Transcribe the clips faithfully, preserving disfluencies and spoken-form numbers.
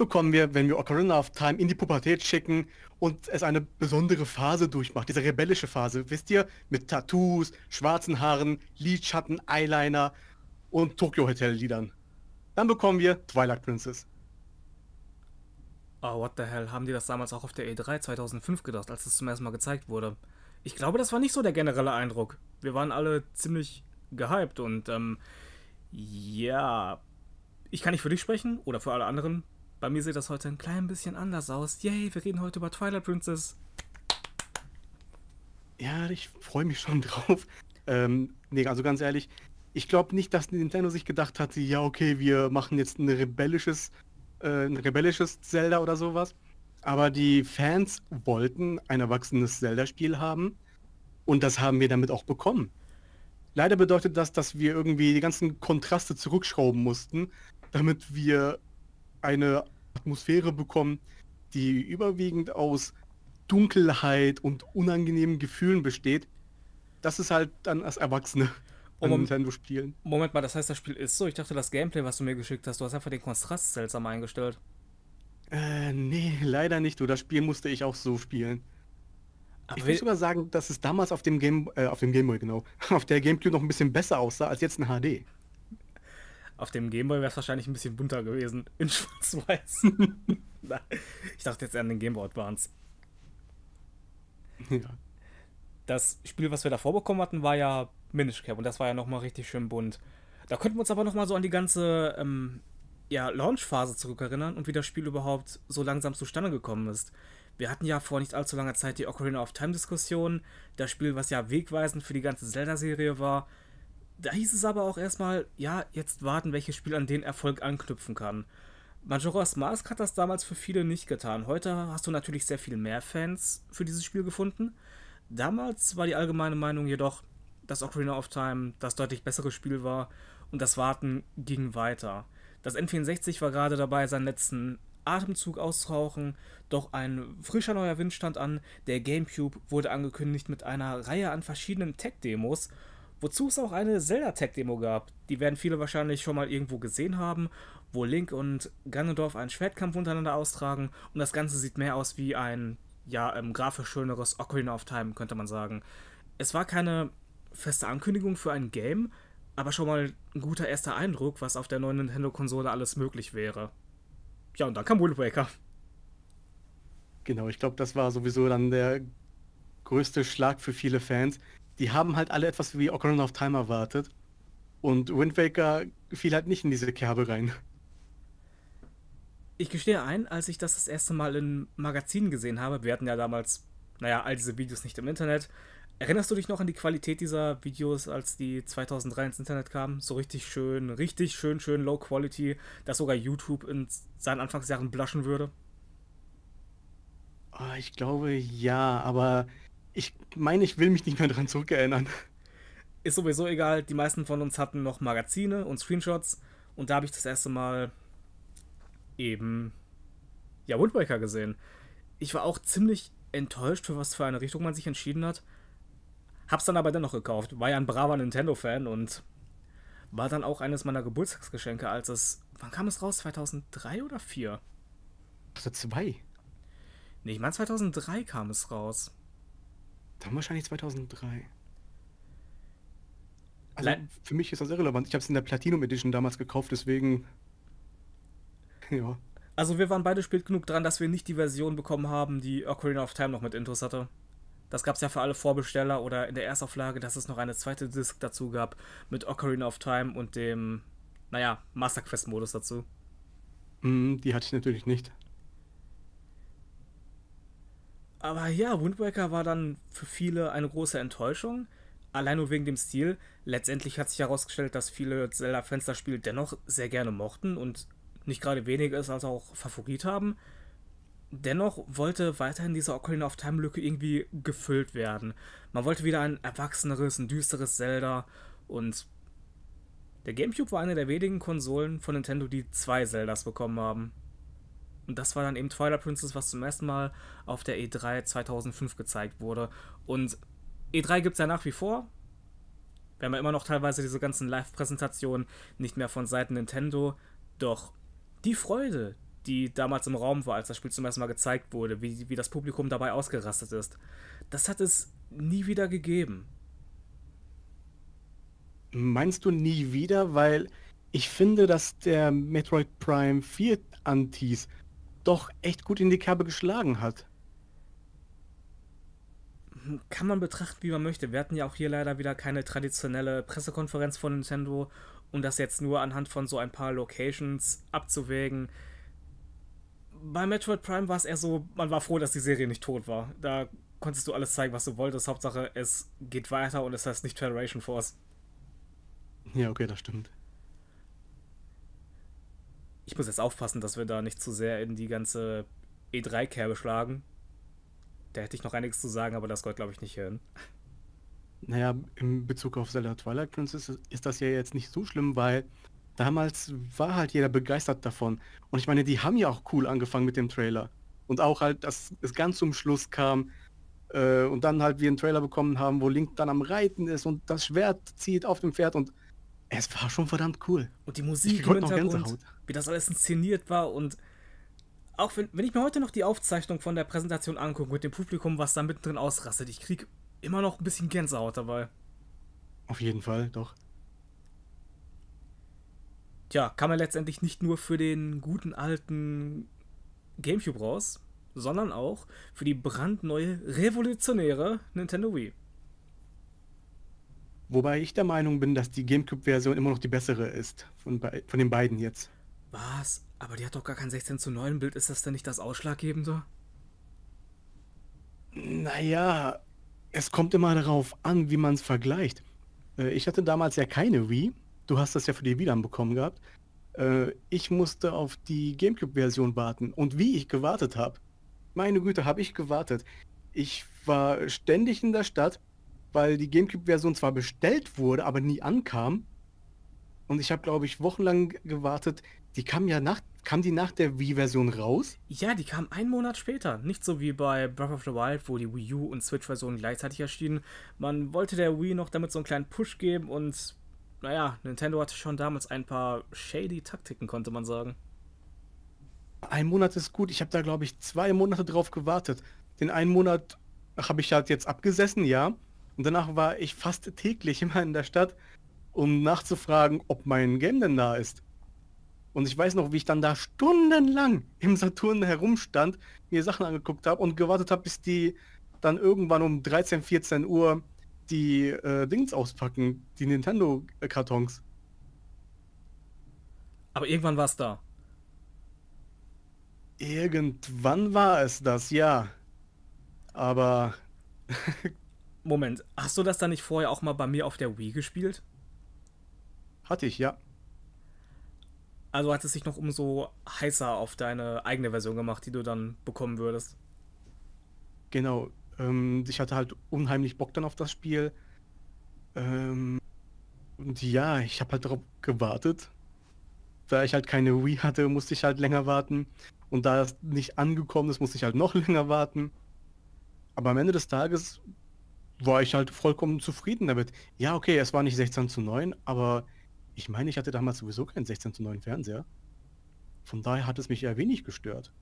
bekommen wir, wenn wir Ocarina of Time in die Pubertät schicken und es eine besondere Phase durchmacht, diese rebellische Phase, wisst ihr, mit Tattoos, schwarzen Haaren, Lidschatten, Eyeliner und Tokyo Hotel Liedern. Dann bekommen wir Twilight Princess. Oh, what the hell, haben die das damals auch auf der E drei zweitausendfünf gedacht, als es zum ersten Mal gezeigt wurde? Ich glaube, das war nicht so der generelle Eindruck. Wir waren alle ziemlich gehypt und, ähm, ja, ich kann nicht für dich sprechen oder für alle anderen. Bei mir sieht das heute ein klein bisschen anders aus. Yay, wir reden heute über Twilight Princess. Ja, ich freue mich schon drauf. Ähm, nee, also ganz ehrlich, ich glaube nicht, dass Nintendo sich gedacht hat, ja okay, wir machen jetzt ein rebellisches, äh, ein rebellisches Zelda oder sowas. Aber die Fans wollten ein erwachsenes Zelda-Spiel haben und das haben wir damit auch bekommen. Leider bedeutet das, dass wir irgendwie die ganzen Kontraste zurückschrauben mussten, damit wir eine Atmosphäre bekommen, die überwiegend aus Dunkelheit und unangenehmen Gefühlen besteht. Das ist halt dann als Erwachsene an Nintendo spielen. Moment mal, das heißt, das Spiel ist so? Ich dachte, das Gameplay, was du mir geschickt hast, du hast einfach den Kontrast seltsam eingestellt. Äh, nee, leider nicht. Du, das Spiel musste ich auch so spielen. Aber ich will sogar sagen, dass es damals auf dem Game, äh, auf dem Gameboy, genau, auf der GameCube noch ein bisschen besser aussah als jetzt in H D. Auf dem Gameboy wäre es wahrscheinlich ein bisschen bunter gewesen. In schwarz-weiß. Ich dachte jetzt eher an den Gameboy Advance. Ja. Das Spiel, was wir davor bekommen hatten, war ja Minish Cap. Und das war ja nochmal richtig schön bunt. Da könnten wir uns aber nochmal so an die ganze ähm, ja, Launch-Phase zurückerinnern und wie das Spiel überhaupt so langsam zustande gekommen ist. Wir hatten ja vor nicht allzu langer Zeit die Ocarina of Time-Diskussion. Das Spiel, was ja wegweisend für die ganze Zelda-Serie war. Da hieß es aber auch erstmal, ja, jetzt warten, welches Spiel an den Erfolg anknüpfen kann. Majora's Mask hat das damals für viele nicht getan. Heute hast du natürlich sehr viel mehr Fans für dieses Spiel gefunden. Damals war die allgemeine Meinung jedoch, dass Ocarina of Time das deutlich bessere Spiel war und das Warten ging weiter. Das N vierundsechzig war gerade dabei, seinen letzten Atemzug auszurauchen, doch ein frischer neuer Wind stand an. Der GameCube wurde angekündigt mit einer Reihe an verschiedenen Tech-Demos, wozu es auch eine Zelda-Tech-Demo gab. Die werden viele wahrscheinlich schon mal irgendwo gesehen haben, wo Link und Ganondorf einen Schwertkampf untereinander austragen und das Ganze sieht mehr aus wie ein, ja, ähm, grafisch schöneres Ocarina of Time, könnte man sagen. Es war keine feste Ankündigung für ein Game, aber schon mal ein guter erster Eindruck, was auf der neuen Nintendo-Konsole alles möglich wäre. Ja, und dann kam Wind Waker. Genau, ich glaube, das war sowieso dann der größte Schlag für viele Fans. Die haben halt alle etwas wie Ocarina of Time erwartet. Und Wind Waker fiel halt nicht in diese Kerbe rein. Ich gestehe ein, als ich das das erste Mal in Magazinen gesehen habe, wir hatten ja damals, naja, all diese Videos nicht im Internet. Erinnerst du dich noch an die Qualität dieser Videos, als die zweitausenddrei ins Internet kamen? So richtig schön, richtig schön, schön low quality, dass sogar YouTube in seinen Anfangsjahren blaschen würde? Oh, ich glaube, ja, aber ich meine, ich will mich nicht mehr dran zurückerinnern. Ist sowieso egal, die meisten von uns hatten noch Magazine und Screenshots und da habe ich das erste Mal eben, ja, Wind Waker gesehen. Ich war auch ziemlich enttäuscht, für was für eine Richtung man sich entschieden hat. Hab's dann aber dennoch gekauft, war ja ein braver Nintendo-Fan und war dann auch eines meiner Geburtstagsgeschenke, als es, wann kam es raus, zweitausenddrei oder zweitausendvier? Also zwei? Nee, ich meine zweitausenddrei kam es raus. Dann wahrscheinlich zweitausenddrei. Also Le für mich ist das irrelevant. Ich habe es in der Platinum Edition damals gekauft, deswegen... ja. Also wir waren beide spät genug dran, dass wir nicht die Version bekommen haben, die Ocarina of Time noch mit Intros hatte. Das gab es ja für alle Vorbesteller oder in der Erstauflage, dass es noch eine zweite Disc dazu gab mit Ocarina of Time und dem, naja, Master Quest Modus dazu. Mm, die hatte ich natürlich nicht. Aber ja, Wind Waker war dann für viele eine große Enttäuschung, allein nur wegen dem Stil. Letztendlich hat sich herausgestellt, dass viele Zelda-Fans das Spiel dennoch sehr gerne mochten und nicht gerade wenige es also auch Favorit haben. Dennoch wollte weiterhin diese Ocarina of Time-Lücke irgendwie gefüllt werden. Man wollte wieder ein erwachseneres, ein düsteres Zelda und der GameCube war eine der wenigen Konsolen von Nintendo, die zwei Zeldas bekommen haben. Und das war dann eben Twilight Princess, was zum ersten Mal auf der E drei zweitausendfünf gezeigt wurde. Und E drei gibt es ja nach wie vor. Wir haben ja immer noch teilweise diese ganzen Live-Präsentationen, nicht mehr von Seiten Nintendo. Doch die Freude, die damals im Raum war, als das Spiel zum ersten Mal gezeigt wurde, wie, wie das Publikum dabei ausgerastet ist. Das hat es nie wieder gegeben. Meinst du nie wieder? Weil ich finde, dass der Metroid Prime vier Antis doch echt gut in die Kerbe geschlagen hat. Kann man betrachten, wie man möchte. Wir hatten ja auch hier leider wieder keine traditionelle Pressekonferenz von Nintendo, um das jetzt nur anhand von so ein paar Locations abzuwägen. Bei Metroid Prime war es eher so, man war froh, dass die Serie nicht tot war. Da konntest du alles zeigen, was du wolltest. Hauptsache, es geht weiter und es heißt nicht Federation Force. Ja, okay, das stimmt. Ich muss jetzt aufpassen, dass wir da nicht zu sehr in die ganze E drei-Kerbe schlagen. Da hätte ich noch einiges zu sagen, aber das gehört, glaube ich, nicht hin. Naja, in Bezug auf Zelda Twilight Princess ist das ja jetzt nicht so schlimm, weil damals war halt jeder begeistert davon. Und ich meine, die haben ja auch cool angefangen mit dem Trailer. Und auch halt, dass es ganz zum Schluss kam äh, und dann halt wir einen Trailer bekommen haben, wo Link dann am Reiten ist und das Schwert zieht auf dem Pferd und es war schon verdammt cool. Und die Musik im Hintergrund, wie das alles inszeniert war und... Auch wenn, wenn ich mir heute noch die Aufzeichnung von der Präsentation angucke mit dem Publikum, was da mittendrin ausrastet, ich krieg immer noch ein bisschen Gänsehaut dabei. Auf jeden Fall, doch. Tja, kam er letztendlich nicht nur für den guten alten GameCube raus, sondern auch für die brandneue, revolutionäre Nintendo Wii. Wobei ich der Meinung bin, dass die GameCube-Version immer noch die bessere ist, von, bei, von den beiden jetzt. Was? Aber die hat doch gar kein sechzehn zu neun Bild. Ist das denn nicht das Ausschlaggebende? Naja, es kommt immer darauf an, wie man es vergleicht. Ich hatte damals ja keine Wii. Du hast das ja für die Wii dann bekommen gehabt. Ich musste auf die GameCube-Version warten. Und wie ich gewartet habe. Meine Güte, habe ich gewartet. Ich war ständig in der Stadt, weil die GameCube-Version zwar bestellt wurde, aber nie ankam. Und ich habe, glaube ich, wochenlang gewartet. Die kam ja nach, kam die nach der Wii-Version raus? Ja, die kam einen Monat später. Nicht so wie bei Breath of the Wild, wo die Wii U und Switch-Versionen gleichzeitig erschienen. Man wollte der Wii noch damit so einen kleinen Push geben und, naja, Nintendo hatte schon damals ein paar shady Taktiken, konnte man sagen. Ein Monat ist gut. Ich habe da, glaube ich, zwei Monate drauf gewartet. Den einen Monat habe ich halt jetzt abgesessen, ja. Und danach war ich fast täglich immer in der Stadt, um nachzufragen, ob mein Game denn da ist. Und ich weiß noch, wie ich dann da stundenlang im Saturn herumstand, mir Sachen angeguckt habe und gewartet habe, bis die dann irgendwann um dreizehn, vierzehn Uhr die äh, Dings auspacken, die Nintendo-Kartons. Aber irgendwann war es da. Irgendwann war es das, ja. Aber... Moment, hast du das dann nicht vorher auch mal bei mir auf der Wii gespielt? Hatte ich, ja. Also hat es sich noch umso heißer auf deine eigene Version gemacht, die du dann bekommen würdest. Genau. Ähm, ich hatte halt unheimlich Bock dann auf das Spiel. Ähm, und ja, ich habe halt darauf gewartet. Da ich halt keine Wii hatte, musste ich halt länger warten. Und da es nicht angekommen ist, musste ich halt noch länger warten. Aber am Ende des Tages war ich halt vollkommen zufrieden damit. Ja, okay, es war nicht sechzehn zu neun, aber... Ich meine, ich hatte damals sowieso keinen sechzehn zu neun Fernseher. Von daher hat es mich eher wenig gestört.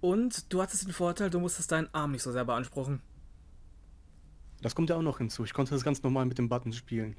Und du hattest den Vorteil, du musstest deinen Arm nicht so sehr beanspruchen. Das kommt ja auch noch hinzu. Ich konnte das ganz normal mit dem Button spielen.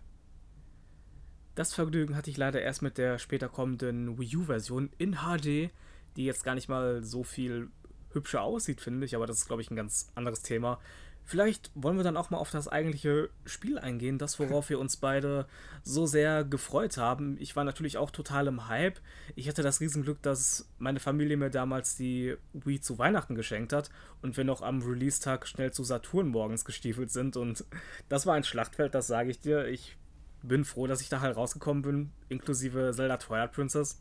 Das Vergnügen hatte ich leider erst mit der später kommenden Wii U-Version in H D, die jetzt gar nicht mal so viel hübscher aussieht, finde ich. Aber das ist, glaube ich, ein ganz anderes Thema. Vielleicht wollen wir dann auch mal auf das eigentliche Spiel eingehen, das, worauf wir uns beide so sehr gefreut haben. Ich war natürlich auch total im Hype. Ich hatte das Riesenglück, dass meine Familie mir damals die Wii zu Weihnachten geschenkt hat und wir noch am Release-Tag schnell zu Saturn morgens gestiefelt sind. Und das war ein Schlachtfeld, das sage ich dir. Ich bin froh, dass ich da halt rausgekommen bin, inklusive Zelda Twilight Princess.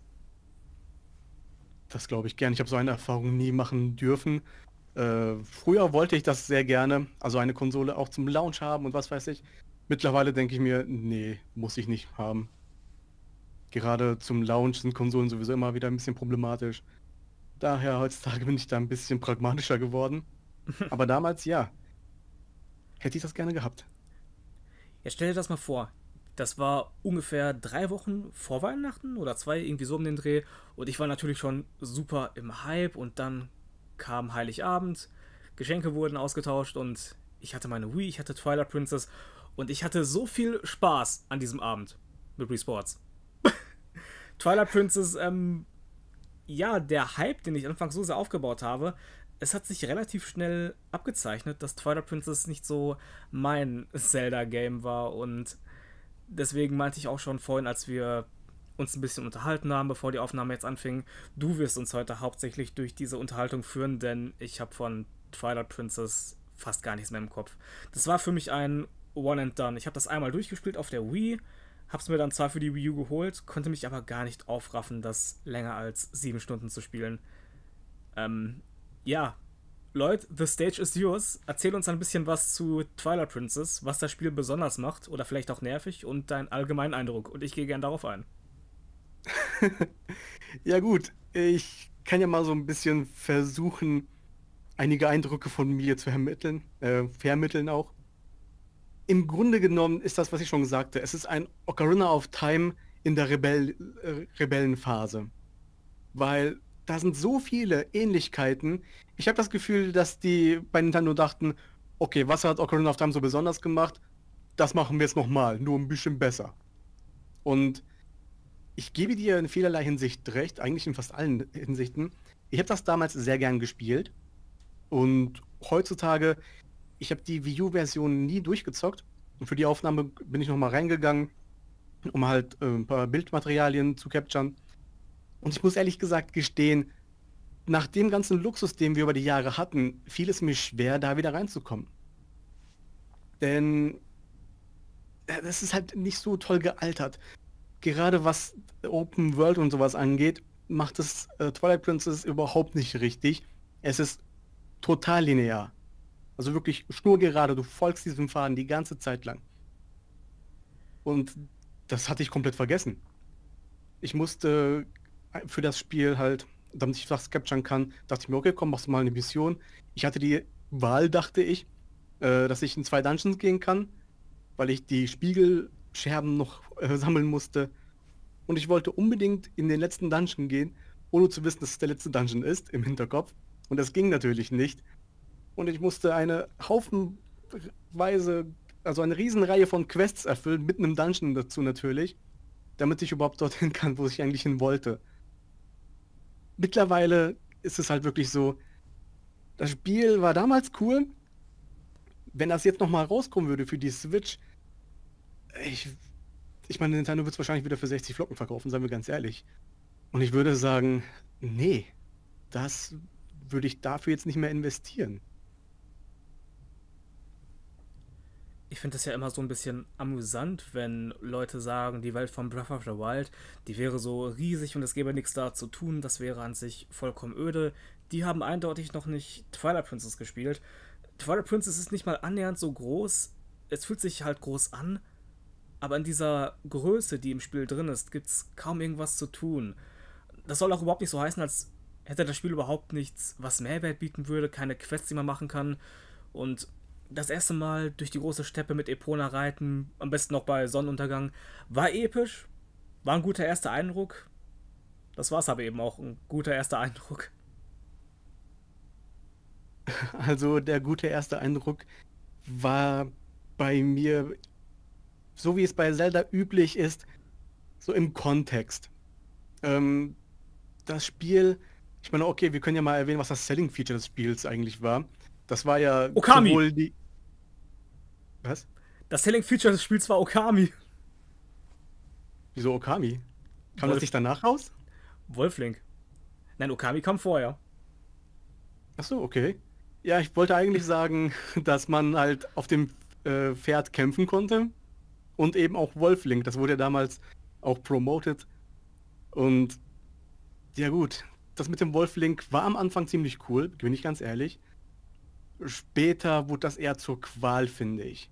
Das glaube ich gern. Ich habe so eine Erfahrung nie machen dürfen. Äh, früher wollte ich das sehr gerne, also eine Konsole auch zum Launch haben und was weiß ich. Mittlerweile denke ich mir, nee, muss ich nicht haben. Gerade zum Launch sind Konsolen sowieso immer wieder ein bisschen problematisch. Daher heutzutage bin ich da ein bisschen pragmatischer geworden. Aber damals, ja, hätte ich das gerne gehabt. Jetzt stell dir das mal vor. Das war ungefähr drei Wochen vor Weihnachten oder zwei, irgendwie so um den Dreh. Und ich war natürlich schon super im Hype und dann kam Heiligabend, Geschenke wurden ausgetauscht und ich hatte meine Wii, ich hatte Twilight Princess und ich hatte so viel Spaß an diesem Abend mit Wii Sports. Twilight Princess, ähm, ja, der Hype, den ich anfangs so sehr aufgebaut habe, es hat sich relativ schnell abgezeichnet, dass Twilight Princess nicht so mein Zelda-Game war und deswegen meinte ich auch schon vorhin, als wir uns ein bisschen unterhalten haben, bevor die Aufnahme jetzt anfing, du wirst uns heute hauptsächlich durch diese Unterhaltung führen, denn ich habe von Twilight Princess fast gar nichts mehr im Kopf. Das war für mich ein One and Done. Ich habe das einmal durchgespielt auf der Wii, habe es mir dann zwar für die Wii U geholt, konnte mich aber gar nicht aufraffen, das länger als sieben Stunden zu spielen. Ähm, ja, Leute, the stage is yours. Erzähl uns ein bisschen was zu Twilight Princess, was das Spiel besonders macht oder vielleicht auch nervig und deinen allgemeinen Eindruck. Und ich gehe gern darauf ein. Ja gut, ich kann ja mal so ein bisschen versuchen, einige Eindrücke von mir zu ermitteln, äh, vermitteln auch. Im Grunde genommen ist das, was ich schon sagte, es ist ein Ocarina of Time in der Rebell äh, Rebellenphase. Weil da sind so viele Ähnlichkeiten. Ich habe das Gefühl, dass die bei Nintendo dachten, okay, was hat Ocarina of Time so besonders gemacht? Das machen wir jetzt nochmal, nur ein bisschen besser. Und ich gebe dir in vielerlei Hinsicht recht, eigentlich in fast allen Hinsichten. Ich habe das damals sehr gern gespielt. Und heutzutage, ich habe die Wii U-Version nie durchgezockt. Und für die Aufnahme bin ich nochmal reingegangen, um halt äh, ein paar Bildmaterialien zu capturen. Und ich muss ehrlich gesagt gestehen, nach dem ganzen Luxus, den wir über die Jahre hatten, fiel es mir schwer, da wieder reinzukommen. Denn das ist halt nicht so toll gealtert. Gerade was Open World und sowas angeht, macht es äh, Twilight Princess überhaupt nicht richtig. Es ist total linear. Also wirklich schnurgerade, du folgst diesem Faden die ganze Zeit lang. Und das hatte ich komplett vergessen. Ich musste für das Spiel halt, damit ich was capturen kann, dachte ich mir, okay, komm, machst du mal eine Mission. Ich hatte die Wahl, dachte ich, äh, dass ich in zwei Dungeons gehen kann, weil ich die Spiegel Scherben noch äh, sammeln musste. Und ich wollte unbedingt in den letzten Dungeon gehen, ohne zu wissen, dass es der letzte Dungeon ist, im Hinterkopf. Und das ging natürlich nicht. Und ich musste eine haufenweise, also eine Riesenreihe von Quests erfüllen, mit einem Dungeon dazu natürlich, damit ich überhaupt dorthin kann, wo ich eigentlich hin wollte. Mittlerweile ist es halt wirklich so, das Spiel war damals cool. Wenn das jetzt nochmal rauskommen würde für die Switch, Ich, ich meine, Nintendo wird es wahrscheinlich wieder für sechzig Flocken verkaufen, seien wir ganz ehrlich. Und ich würde sagen, nee, das würde ich dafür jetzt nicht mehr investieren. Ich finde das ja immer so ein bisschen amüsant, wenn Leute sagen, die Welt von Breath of the Wild, die wäre so riesig und es gäbe nichts da zu tun, das wäre an sich vollkommen öde. Die haben eindeutig noch nicht Twilight Princess gespielt. Twilight Princess ist nicht mal annähernd so groß, es fühlt sich halt groß an, aber in dieser Größe, die im Spiel drin ist, gibt es kaum irgendwas zu tun. Das soll auch überhaupt nicht so heißen, als hätte das Spiel überhaupt nichts, was Mehrwert bieten würde, keine Quests, die man machen kann. Und das erste Mal durch die große Steppe mit Epona reiten, am besten noch bei Sonnenuntergang, war episch, war ein guter erster Eindruck. Das war es aber eben auch, ein guter erster Eindruck. Also der gute erste Eindruck war bei mir, so wie es bei Zelda üblich ist, so im Kontext. Ähm, das Spiel, ich meine, okay, wir können ja mal erwähnen, was das Selling-Feature des Spiels eigentlich war. Das war ja Okami. Sowohl die... Was? Das Selling-Feature des Spiels war Okami. Wieso Okami? Kam Wolf... das nicht danach raus? Wolflink. Nein, Okami kam vorher. Ach so, okay. Ja, ich wollte eigentlich sagen, dass man halt auf dem äh, Pferd kämpfen konnte. Und eben auch Wolf Link, das wurde ja damals auch promoted. Und ja gut, das mit dem Wolf Link war am Anfang ziemlich cool, bin ich ganz ehrlich. Später wurde das eher zur Qual, finde ich.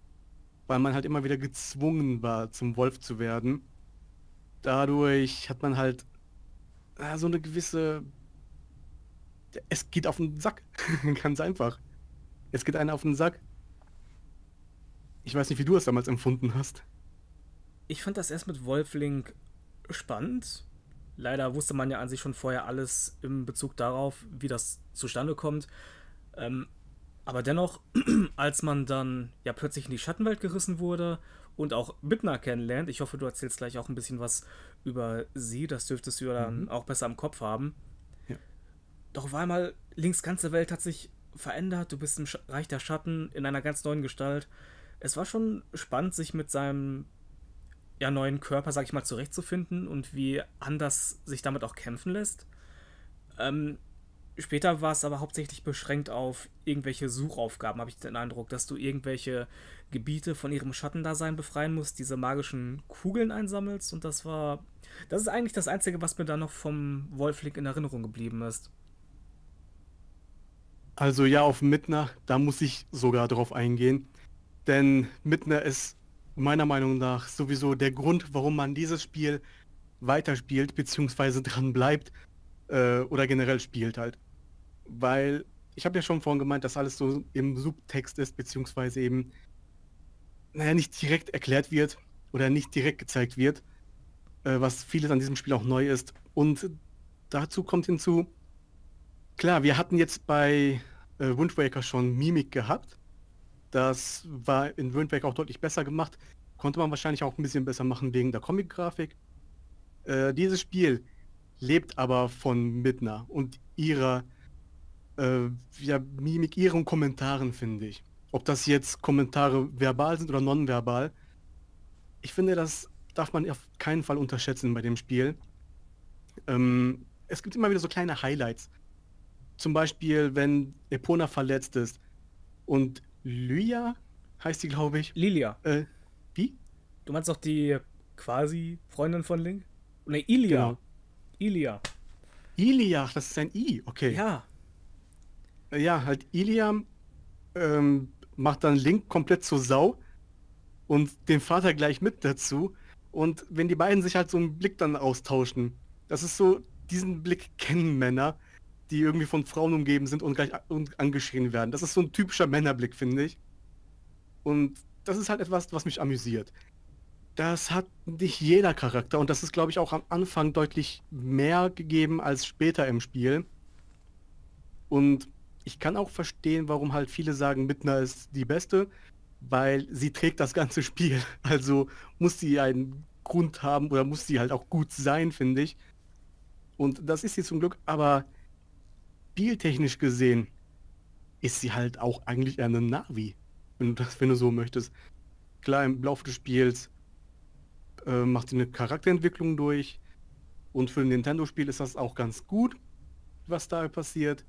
Weil man halt immer wieder gezwungen war, zum Wolf zu werden. Dadurch hat man halt ja, so eine gewisse... Es geht auf den Sack, ganz einfach. Es geht einen auf den Sack. Ich weiß nicht, wie du es damals empfunden hast. ich fand das erst mit Wolf Link spannend. Leider wusste man ja an sich schon vorher alles im Bezug darauf, wie das zustande kommt. Ähm, aber dennoch, als man dann ja plötzlich in die Schattenwelt gerissen wurde und auch Midna kennenlernt, ich hoffe, du erzählst gleich auch ein bisschen was über sie, das dürftest du ja dann mhm. auch besser im Kopf haben. Ja. Doch auf einmal, Links ganze Welt hat sich verändert, du bist im Reich der Schatten in einer ganz neuen Gestalt. Es war schon spannend, sich mit seinem ja, neuen Körper, sag ich mal, zurechtzufinden und wie anders sich damit auch kämpfen lässt. Ähm, später war es aber hauptsächlich beschränkt auf irgendwelche Suchaufgaben, habe ich den Eindruck, dass du irgendwelche Gebiete von ihrem Schattendasein befreien musst, diese magischen Kugeln einsammelst, und das war, das ist eigentlich das Einzige, was mir da noch vom Wolf Link in Erinnerung geblieben ist. Also ja, auf Midna, da muss ich sogar drauf eingehen, denn Midna ist meiner Meinung nach sowieso der Grund, warum man dieses Spiel weiterspielt, beziehungsweise dran bleibt äh, oder generell spielt halt. Weil, ich habe ja schon vorhin gemeint, dass alles so im Subtext ist, beziehungsweise eben, naja, nicht direkt erklärt wird oder nicht direkt gezeigt wird, äh, was vieles an diesem Spiel auch neu ist. Und dazu kommt hinzu, klar, wir hatten jetzt bei äh, Wind Waker schon Mimik gehabt. Das war in Wind Waker auch deutlich besser gemacht. Konnte man wahrscheinlich auch ein bisschen besser machen wegen der Comic-Grafik. Äh, dieses Spiel lebt aber von Midna und ihrer äh, ja, Mimik, ihren Kommentaren, finde ich. Ob das jetzt Kommentare verbal sind oder nonverbal, ich finde, das darf man auf keinen Fall unterschätzen bei dem Spiel. Ähm, es gibt immer wieder so kleine Highlights. Zum Beispiel, wenn Epona verletzt ist und Ilia heißt sie, glaube ich. Lilia. Äh, wie? Du meinst doch die quasi Freundin von Link? Ne, Ilia. Genau. Ilia. Ilia, das ist ein I, okay. Ja. Ja, halt Ilia ähm, macht dann Link komplett zur Sau und den Vater gleich mit dazu. Und wenn die beiden sich halt so einen Blick dann austauschen, das ist so, diesen Blick kennen Männer, die irgendwie von Frauen umgeben sind und gleich angeschrien werden. Das ist so ein typischer Männerblick, finde ich. Und das ist halt etwas, was mich amüsiert. Das hat nicht jeder Charakter und das ist, glaube ich, auch am Anfang deutlich mehr gegeben als später im Spiel. Und ich kann auch verstehen, warum halt viele sagen, Midna ist die Beste, weil sie trägt das ganze Spiel. Also muss sie einen Grund haben oder muss sie halt auch gut sein, finde ich. Und das ist sie zum Glück, aber spieltechnisch gesehen ist sie halt auch eigentlich eher eine Navi, wenn du, das, wenn du so möchtest. Klar, im Laufe des Spiels äh, macht sie eine Charakterentwicklung durch und für ein Nintendo-Spiel ist das auch ganz gut, was da passiert.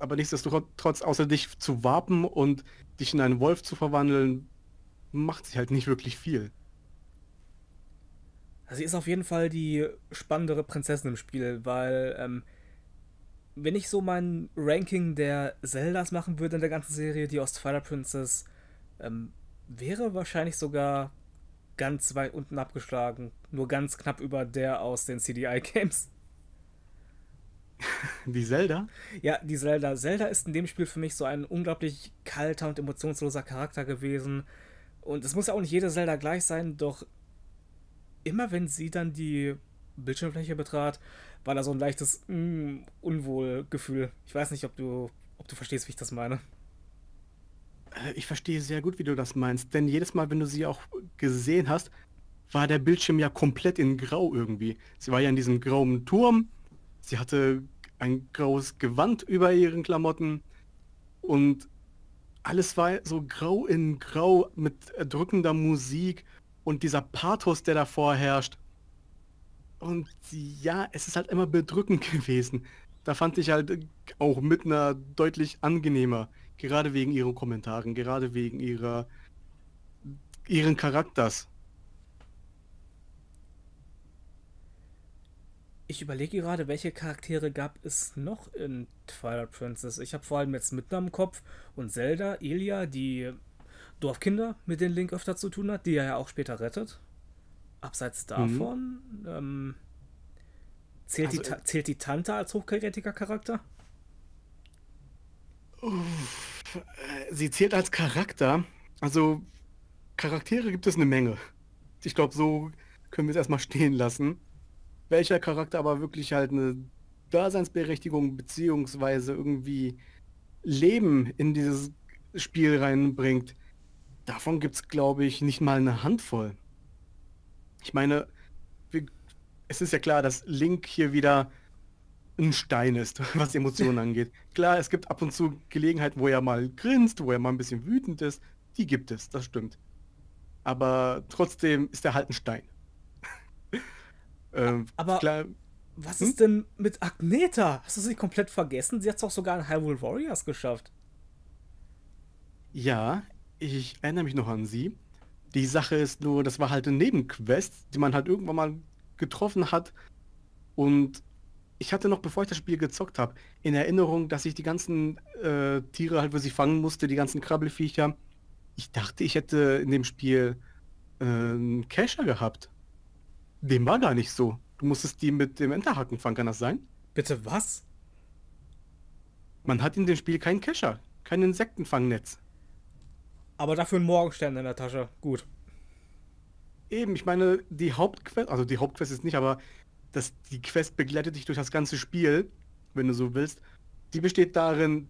Aber nichtsdestotrotz, außer dich zu warpen und dich in einen Wolf zu verwandeln, macht sie halt nicht wirklich viel. Sie ist auf jeden Fall die spannendere Prinzessin im Spiel, weil ähm wenn ich so mein Ranking der Zeldas machen würde in der ganzen Serie, die aus Twilight Princess ähm, wäre wahrscheinlich sogar ganz weit unten abgeschlagen. Nur ganz knapp über der aus den C D I-Games. Die Zelda? Ja, die Zelda. Zelda ist in dem Spiel für mich so ein unglaublich kalter und emotionsloser Charakter gewesen. Und es muss ja auch nicht jede Zelda gleich sein, doch immer wenn sie dann die Bildschirmfläche betrat, war da so ein leichtes mm, Unwohlgefühl. Ich weiß nicht, ob du, ob du verstehst, wie ich das meine. Ich verstehe sehr gut, wie du das meinst, denn jedes Mal, wenn du sie auch gesehen hast, war der Bildschirm ja komplett in Grau irgendwie. Sie war ja in diesem grauen Turm, sie hatte ein graues Gewand über ihren Klamotten und alles war so grau in grau mit erdrückender Musik und dieser Pathos, der davor herrscht. Und ja, es ist halt immer bedrückend gewesen. Da fand ich halt auch Midna deutlich angenehmer. Gerade wegen ihren Kommentaren, gerade wegen ihrer ihren Charakters. Ich überlege gerade, welche Charaktere gab es noch in Twilight Princess. Ich habe vor allem jetzt Midna im Kopf und Zelda, Ilia, die Dorfkinder, mit denen Link öfter zu tun hat, die er ja auch später rettet. Abseits davon, mhm. ähm, zählt, also, die Ta zählt die Tante als hochkarätiger Charakter? Uff, sie zählt als Charakter. Also Charaktere gibt es eine Menge. ich glaube, so können wir es erstmal stehen lassen. Welcher Charakter aber wirklich halt eine Daseinsberechtigung beziehungsweise irgendwie Leben in dieses Spiel reinbringt, davon gibt es, glaube ich, nicht mal eine Handvoll. Ich meine, wir, es ist ja klar, dass Link hier wieder ein Stein ist, was Emotionen angeht. Klar, es gibt ab und zu Gelegenheiten, wo er mal grinst, wo er mal ein bisschen wütend ist. Die gibt es, das stimmt. Aber trotzdem ist er halt ein Stein. ähm, Aber klar, was hm? ist denn mit Agnetha? Hast du sie komplett vergessen? Sie hat es auch sogar in Hyrule Warriors geschafft. Ja, ich erinnere mich noch an sie. Die Sache ist nur, das war halt eine Nebenquest, die man halt irgendwann mal getroffen hat. Und ich hatte noch, bevor ich das Spiel gezockt habe, in Erinnerung, dass ich die ganzen äh, Tiere halt, wo sie fangen musste, die ganzen Krabbelfiecher. Ich dachte, ich hätte in dem Spiel äh, einen Cacher gehabt. Dem war gar nicht so. Du musstest die mit dem Enterhaken fangen, kann das sein? Bitte was? Man hat in dem Spiel keinen Cacher, kein Insektenfangnetz. Aber dafür einen Morgenstern in der Tasche. Gut. Eben, ich meine, die Hauptquest, also die Hauptquest ist nicht, aber das, die Quest begleitet dich durch das ganze Spiel, wenn du so willst. Die besteht darin,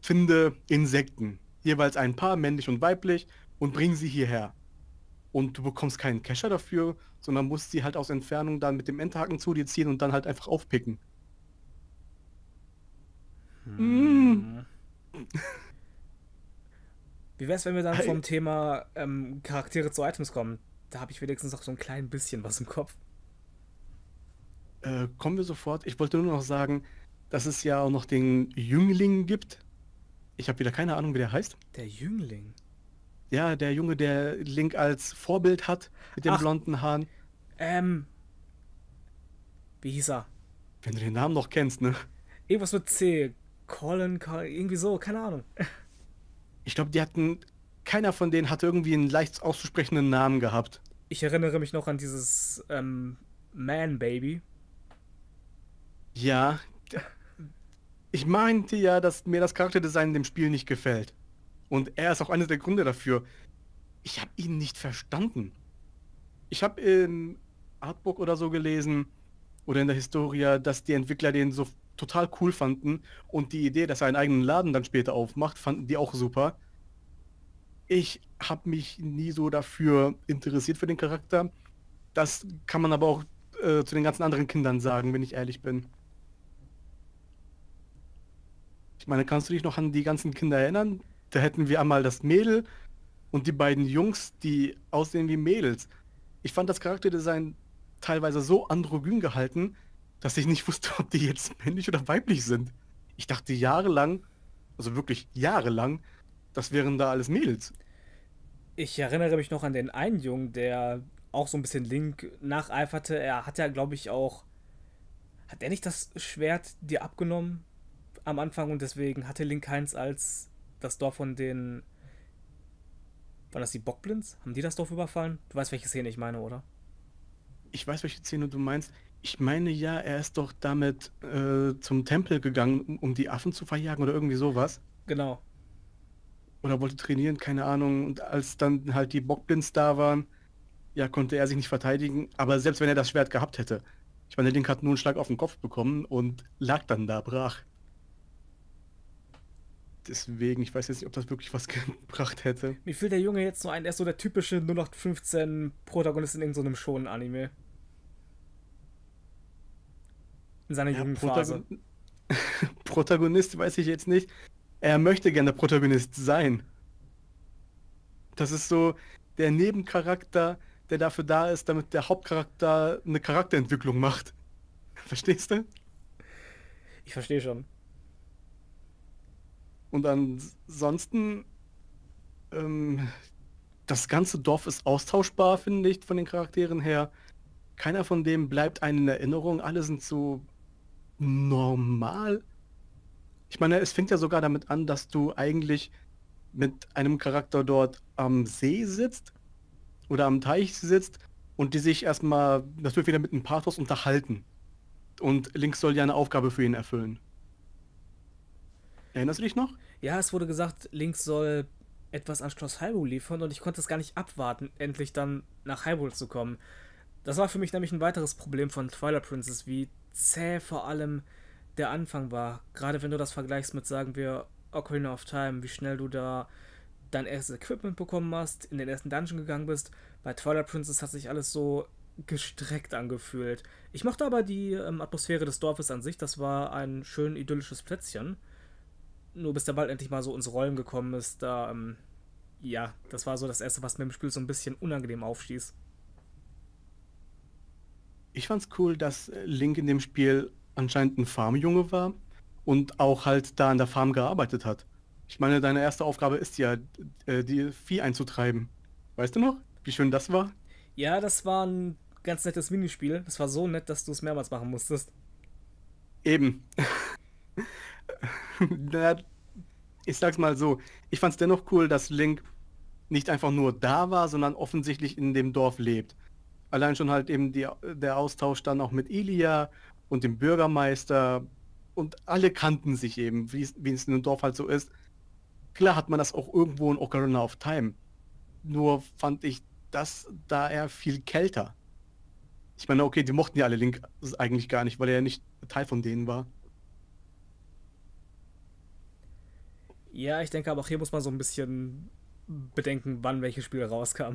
finde Insekten. Jeweils ein Paar, männlich und weiblich, und bring sie hierher. Und du bekommst keinen Kescher dafür, sondern musst sie halt aus Entfernung dann mit dem Enterhaken zu dir ziehen und dann halt einfach aufpicken. Hm. Mm. Wie wär's, wenn wir dann vom Thema ähm, Charaktere zu Items kommen? Da habe ich wenigstens noch so ein klein bisschen was im Kopf. Äh, kommen wir sofort. Ich wollte nur noch sagen, dass es ja auch noch den Jüngling gibt. Ich habe wieder keine Ahnung, wie der heißt. Der Jüngling? Ja, der Junge, der Link als Vorbild hat, mit den Ach, blonden Haaren. Ähm. Wie hieß er? Wenn du den Namen noch kennst, ne? Irgendwas mit C. Colin, Colin irgendwie so, keine Ahnung. Ich glaube, die hatten, keiner von denen hatte irgendwie einen leicht auszusprechenden Namen gehabt. Ich erinnere mich noch an dieses ähm, Man-Baby. Ja, ich meinte ja, dass mir das Charakterdesign in dem Spiel nicht gefällt. Und er ist auch einer der Gründe dafür. Ich habe ihn nicht verstanden. Ich habe im Artbook oder so gelesen, oder in der Historia, dass die Entwickler den so total cool fanden und die Idee, dass er einen eigenen Laden dann später aufmacht, fanden die auch super. Ich habe mich nie so dafür interessiert für den Charakter. Das kann man aber auch äh, zu den ganzen anderen Kindern sagen, wenn ich ehrlich bin. Ich meine, kannst du dich noch an die ganzen Kinder erinnern? Da hätten wir einmal das Mädel und die beiden Jungs, die aussehen wie Mädels. Ich fand das Charakterdesign teilweise so androgyn gehalten, dass ich nicht wusste, ob die jetzt männlich oder weiblich sind. Ich dachte jahrelang, also wirklich jahrelang, das wären da alles Mädels. Ich erinnere mich noch an den einen Jungen, der auch so ein bisschen Link nacheiferte. Er hat ja, glaube ich, auch... Hat er nicht das Schwert dir abgenommen am Anfang? Und deswegen hatte Link keins, als das Dorf von den... Waren das die Bockblins? Haben die das Dorf überfallen? Du weißt, welche Szene ich meine, oder? Ich weiß, welche Szene du meinst. Ich meine ja, er ist doch damit äh, zum Tempel gegangen, um die Affen zu verjagen oder irgendwie sowas. Genau. Oder wollte trainieren, keine Ahnung. Und als dann halt die Bockblins da waren, ja, konnte er sich nicht verteidigen. Aber selbst wenn er das Schwert gehabt hätte. Ich meine, Link hat nur einen Schlag auf den Kopf bekommen und lag dann da brach. Deswegen, ich weiß jetzt nicht, ob das wirklich was gebracht hätte. Mir fehlt der Junge jetzt nur ein, er ist so der typische null acht fünfzehn-Protagonist in irgendeinem Shonen-Anime. In seiner ja, Jugendphase. Protagon Protagonist weiß ich jetzt nicht. Er möchte gerne Protagonist sein. Das ist so der Nebencharakter, der dafür da ist, damit der Hauptcharakter eine Charakterentwicklung macht. Verstehst du? Ich verstehe schon. Und ansonsten, ähm, das ganze Dorf ist austauschbar, finde ich, von den Charakteren her. Keiner von denen bleibt einem in Erinnerung. Alle sind so normal. Ich meine, es fängt ja sogar damit an, dass du eigentlich mit einem Charakter dort am See sitzt oder am Teich sitzt und die sich erstmal natürlich wieder mit einem Pathos unterhalten. Und Link soll ja eine Aufgabe für ihn erfüllen. Erinnerst du dich noch? Ja, es wurde gesagt, Link soll etwas an Schloss Hyrule liefern und ich konnte es gar nicht abwarten, endlich dann nach Hyrule zu kommen. Das war für mich nämlich ein weiteres Problem von Twilight Princess, wie zäh vor allem der Anfang war. Gerade wenn du das vergleichst mit, sagen wir, Ocarina of Time, wie schnell du da dein erstes Equipment bekommen hast, in den ersten Dungeon gegangen bist. Bei Twilight Princess hat sich alles so gestreckt angefühlt. Ich mochte aber die ähm, Atmosphäre des Dorfes an sich, das war ein schön idyllisches Plätzchen. Nur bis der Ball endlich mal so ins Rollen gekommen ist, da, ähm, ja, das war so das Erste, was mir im Spiel so ein bisschen unangenehm aufstieß. Ich fand's cool, dass Link in dem Spiel anscheinend ein Farmjunge war und auch halt da an der Farm gearbeitet hat. Ich meine, deine erste Aufgabe ist ja, die Vieh einzutreiben. Weißt du noch, wie schön das war? Ja, das war ein ganz nettes Minispiel. Das war so nett, dass du es mehrmals machen musstest. Eben. Ich sag's mal so, ich fand's dennoch cool, dass Link nicht einfach nur da war, sondern offensichtlich in dem Dorf lebt. Allein schon halt eben die, der Austausch dann auch mit Ilia und dem Bürgermeister und alle kannten sich eben, wie es in einem Dorf halt so ist. Klar hat man das auch irgendwo in Ocarina of Time. Nur fand ich das da eher viel kälter. Ich meine, okay, die mochten ja alle Link eigentlich gar nicht, weil er ja nicht Teil von denen war. Ja, ich denke aber auch hier muss man so ein bisschen bedenken, wann welches Spiel rauskam.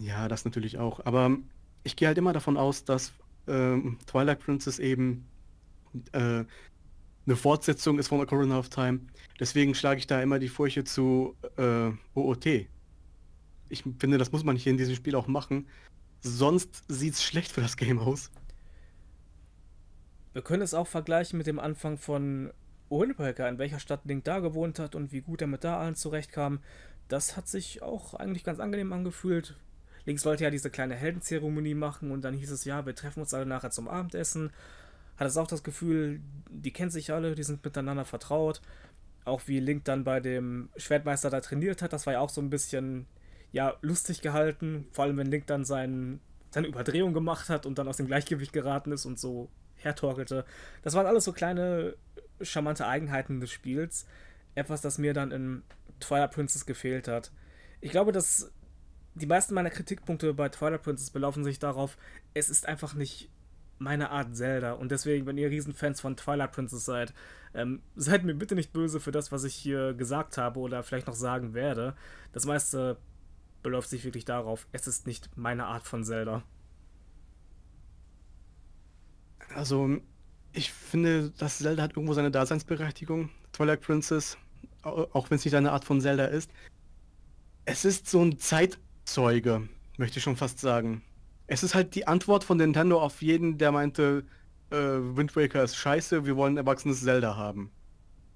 Ja, das natürlich auch. Aber ich gehe halt immer davon aus, dass ähm, Twilight Princess eben äh, eine Fortsetzung ist von Ocarina of Time. Deswegen schlage ich da immer die Furche zu äh, O O T. Ich finde, das muss man hier in diesem Spiel auch machen. Sonst sieht es schlecht für das Game aus. Wir können es auch vergleichen mit dem Anfang von Wind Waker, in welcher Stadt Link da gewohnt hat und wie gut er mit da allen zurechtkam. Das hat sich auch eigentlich ganz angenehm angefühlt. Link sollte ja diese kleine Heldenzeremonie machen und dann hieß es, ja, wir treffen uns alle nachher zum Abendessen. Hat es auch das Gefühl, die kennen sich alle, die sind miteinander vertraut. Auch wie Link dann bei dem Schwertmeister da trainiert hat, das war ja auch so ein bisschen, ja, lustig gehalten. Vor allem, wenn Link dann sein, seine Überdrehung gemacht hat und dann aus dem Gleichgewicht geraten ist und so hertorkelte. Das waren alles so kleine, charmante Eigenheiten des Spiels. Etwas, das mir dann in Twilight Princess gefehlt hat. Ich glaube, dass die meisten meiner Kritikpunkte bei Twilight Princess belaufen sich darauf, es ist einfach nicht meine Art Zelda. Und deswegen, wenn ihr Riesenfans von Twilight Princess seid, ähm, seid mir bitte nicht böse für das, was ich hier gesagt habe oder vielleicht noch sagen werde. Das meiste beläuft sich wirklich darauf, es ist nicht meine Art von Zelda. Also, ich finde, dass Zelda hat irgendwo seine Daseinsberechtigung. Twilight Princess, auch wenn es nicht eine Art von Zelda ist, es ist so ein Zeitzeuge, möchte ich schon fast sagen. Es ist halt die Antwort von Nintendo auf jeden, der meinte, äh, Wind Waker ist scheiße, wir wollen ein erwachsenes Zelda haben.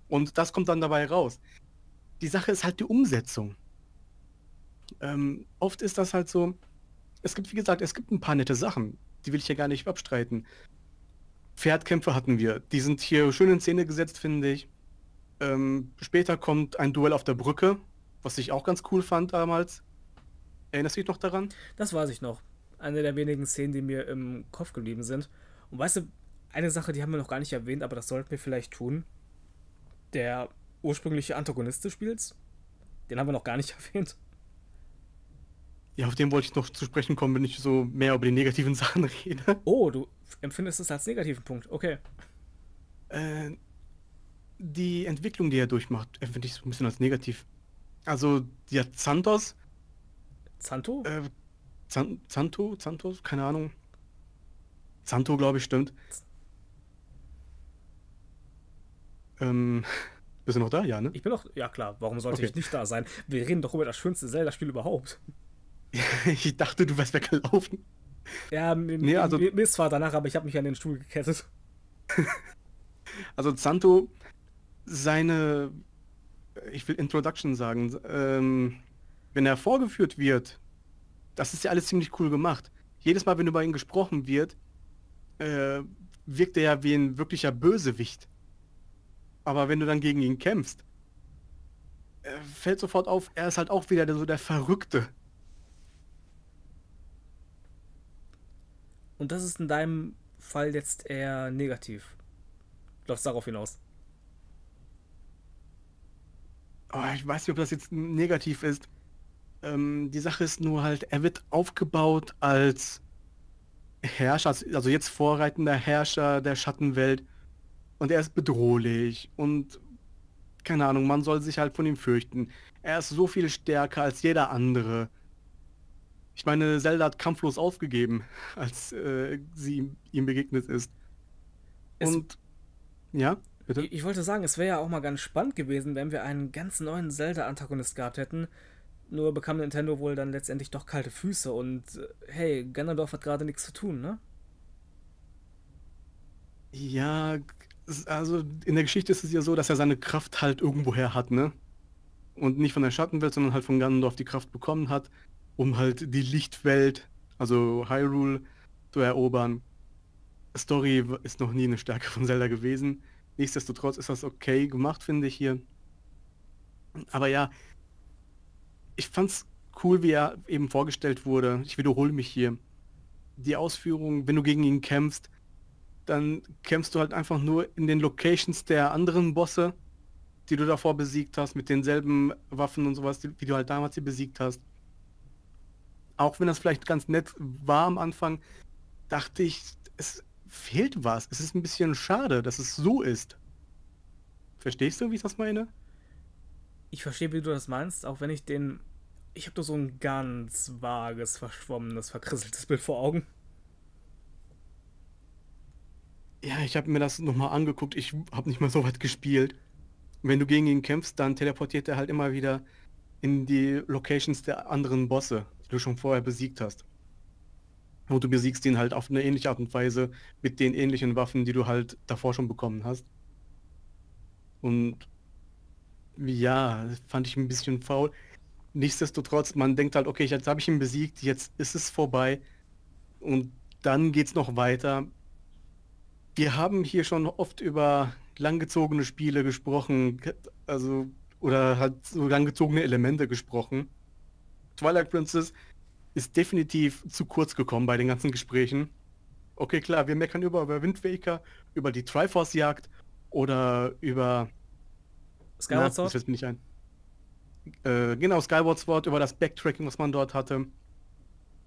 Und das kommt dann dabei raus. Die Sache ist halt die Umsetzung. Ähm, oft ist das halt so, es gibt, wie gesagt, es gibt ein paar nette Sachen, die will ich ja gar nicht abstreiten. Pferdkämpfe hatten wir, die sind hier schön in Szene gesetzt, finde ich. Ähm, später kommt ein Duell auf der Brücke, was ich auch ganz cool fand damals. Erinnerst du dich noch daran? Das weiß ich noch. Eine der wenigen Szenen, die mir im Kopf geblieben sind. Und weißt du, eine Sache, die haben wir noch gar nicht erwähnt, aber das sollten wir vielleicht tun. Der ursprüngliche Antagonist des Spiels, den haben wir noch gar nicht erwähnt. Ja, auf den wollte ich noch zu sprechen kommen, wenn ich so mehr über die negativen Sachen rede. Oh, du empfindest es als negativen Punkt, okay. Äh... Die Entwicklung, die er durchmacht, finde ich so ein bisschen als negativ. Also, die hat Zantos. Zanto? Äh, Zan Zanto? Zantos? Keine Ahnung. Zanto, glaube ich, stimmt. Z ähm, bist du noch da? Ja, ne? Ich bin noch. Ja, klar. Warum sollte okay. ich nicht da sein? Wir reden doch über das schönste Zelda-Spiel überhaupt. Ich dachte, du wärst weggelaufen. Ja, nee, also mir ist zwar danach, aber ich habe mich an den Stuhl gekettet. Also, Zanto. Seine, ich will Introduction sagen, ähm, wenn er vorgeführt wird, das ist ja alles ziemlich cool gemacht. Jedes Mal, wenn über ihn gesprochen wird, äh, wirkt er ja wie ein wirklicher Bösewicht. Aber wenn du dann gegen ihn kämpfst, äh, fällt sofort auf, er ist halt auch wieder so der Verrückte. Und das ist in deinem Fall jetzt eher negativ. Läuft darauf hinaus. oh, ich weiß nicht, ob das jetzt negativ ist. Ähm, die Sache ist nur halt, er wird aufgebaut als Herrscher, also jetzt vorreitender Herrscher der Schattenwelt. Und er ist bedrohlich und keine Ahnung, man soll sich halt von ihm fürchten. Er ist so viel stärker als jeder andere. Ich meine, Zelda hat kampflos aufgegeben, als äh, sie ihm begegnet ist. Und, es, ja, bitte? Ich, ich wollte sagen, es wäre ja auch mal ganz spannend gewesen, wenn wir einen ganz neuen Zelda-Antagonist gehabt hätten. Nur bekam Nintendo wohl dann letztendlich doch kalte Füße und hey, Ganondorf hat gerade nichts zu tun, ne? Ja, also in der Geschichte ist es ja so, dass er seine Kraft halt irgendwoher hat, ne? Und nicht von der Schattenwelt, sondern halt von Ganondorf die Kraft bekommen hat, um halt die Lichtwelt, also Hyrule, zu erobern. Story ist noch nie eine Stärke von Zelda gewesen. Nichtsdestotrotz ist das okay gemacht, finde ich hier. Aber ja, ich fand's cool, wie er eben vorgestellt wurde. Ich wiederhole mich hier. Die Ausführung, wenn du gegen ihn kämpfst, dann kämpfst du halt einfach nur in den Locations der anderen Bosse, die du davor besiegt hast, mit denselben Waffen und sowas, die, wie du halt damals sie besiegt hast. Auch wenn das vielleicht ganz nett war am Anfang, dachte ich, es fehlt was. Es ist ein bisschen schade, dass es so ist. Verstehst du, wie ich das meine? Ich verstehe, wie du das meinst, auch wenn ich den... Ich habe da so ein ganz vages, verschwommenes, verkrisseltes Bild vor Augen. Ja, ich habe mir das nochmal angeguckt. Ich habe nicht mal so weit gespielt. Wenn du gegen ihn kämpfst, dann teleportiert er halt immer wieder in die Locations der anderen Bosse, die du schon vorher besiegt hast. Und du besiegst ihn halt auf eine ähnliche Art und Weise mit den ähnlichen Waffen, die du halt davor schon bekommen hast. Und ja, fand ich ein bisschen faul. Nichtsdestotrotz, man denkt halt, okay, jetzt habe ich ihn besiegt, jetzt ist es vorbei und dann geht's noch weiter. Wir haben hier schon oft über langgezogene Spiele gesprochen, also oder halt so langgezogene Elemente gesprochen. Twilight Princess ist definitiv zu kurz gekommen bei den ganzen Gesprächen. Okay, klar, wir meckern über, über Wind Waker, über die Triforce-Jagd oder über... Skyward Sword? Na, das fällt mir nicht ein. Äh, genau, Skyward Sword, über das Backtracking, was man dort hatte.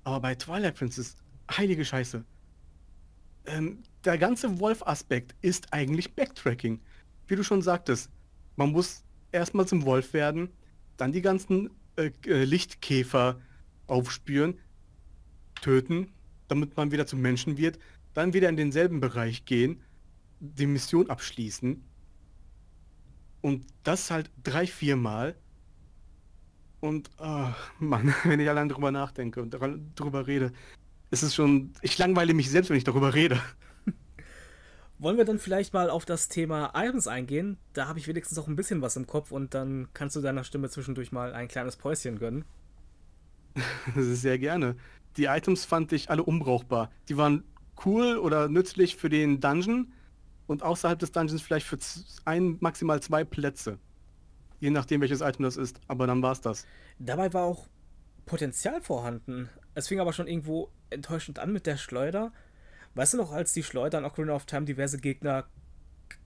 Aber bei Twilight Princess, heilige Scheiße. Ähm, der ganze Wolf-Aspekt ist eigentlich Backtracking. Wie du schon sagtest, man muss erstmal zum Wolf werden, dann die ganzen äh, Lichtkäfer aufspüren, töten, damit man wieder zum Menschen wird, dann wieder in denselben Bereich gehen, die Mission abschließen. Und das halt drei, vier Mal. Und, oh Mann, wenn ich allein drüber nachdenke und drüber rede, ist es schon... Ich langweile mich selbst, wenn ich darüber rede. Wollen wir dann vielleicht mal auf das Thema Items eingehen? Da habe ich wenigstens auch ein bisschen was im Kopf und dann kannst du deiner Stimme zwischendurch mal ein kleines Päuschen gönnen. Das ist sehr gerne. Die Items fand ich alle unbrauchbar. Die waren cool oder nützlich für den Dungeon. Und außerhalb des Dungeons vielleicht für ein, maximal zwei Plätze. Je nachdem, welches Item das ist. Aber dann war's das. Dabei war auch Potenzial vorhanden. Es fing aber schon irgendwo enttäuschend an mit der Schleuder. Weißt du noch, als die Schleuder in Ocarina of Time diverse Gegner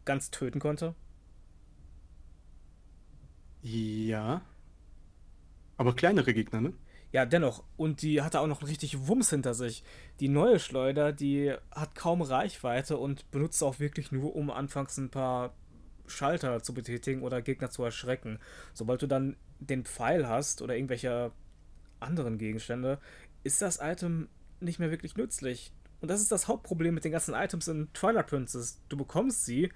ganz töten konnte? Ja. Aber kleinere Gegner, ne? Ja, dennoch. Und die hatte auch noch richtig Wumms hinter sich. Die neue Schleuder, die hat kaum Reichweite und benutzt auch wirklich nur, um anfangs ein paar Schalter zu betätigen oder Gegner zu erschrecken. Sobald du dann den Pfeil hast oder irgendwelche anderen Gegenstände, ist das Item nicht mehr wirklich nützlich. Und das ist das Hauptproblem mit den ganzen Items in Twilight Princess. Du bekommst sie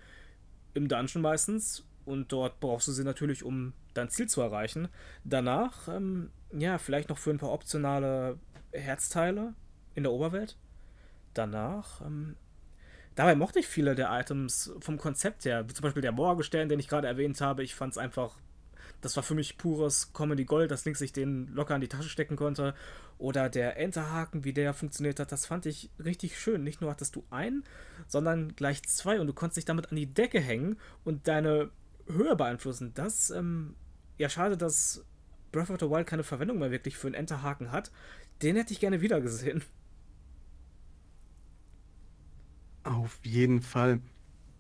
im Dungeon meistens und dort brauchst du sie natürlich, um dein Ziel zu erreichen. Danach, ähm, ja, vielleicht noch für ein paar optionale Herzteile in der Oberwelt. Danach, ähm, dabei mochte ich viele der Items vom Konzept her. Wie zum Beispiel der Morgenstern, den ich gerade erwähnt habe. Ich fand es einfach, das war für mich pures Comedy-Gold, dass Link sich den locker in die Tasche stecken konnte. Oder der Enterhaken, wie der funktioniert hat, das fand ich richtig schön. Nicht nur hattest du einen, sondern gleich zwei und du konntest dich damit an die Decke hängen und deine Höhe beeinflussen. Das, ähm, ja schade, dass Breath of the Wild keine Verwendung mehr wirklich für einen Enterhaken hat. Den hätte ich gerne wieder gesehen. Auf jeden Fall.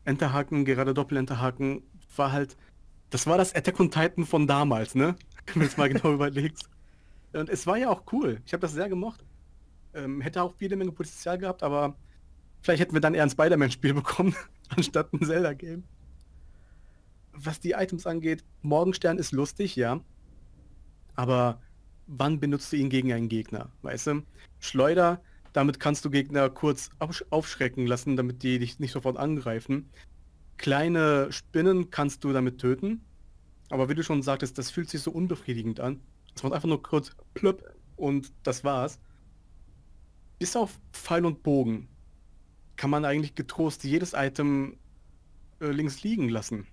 Enterhaken, gerade Doppel-Enterhaken, war halt Das war das Attack on Titan von damals, ne? Wenn du es mal genau überlegst. Und es war ja auch cool. Ich habe das sehr gemocht. Ähm, hätte auch jede Menge Potenzial gehabt, aber vielleicht hätten wir dann eher ein Spider-Man-Spiel bekommen, anstatt ein Zelda-Game. Was die Items angeht, Morgenstern ist lustig, ja. Aber wann benutzt du ihn gegen einen Gegner, weißt du? Schleuder, damit kannst du Gegner kurz aufschrecken lassen, damit die dich nicht sofort angreifen. Kleine Spinnen kannst du damit töten. Aber wie du schon sagtest, das fühlt sich so unbefriedigend an. Das macht einfach nur kurz plöpp und das war's. Bis auf Pfeil und Bogen kann man eigentlich getrost jedes Item äh, links liegen lassen.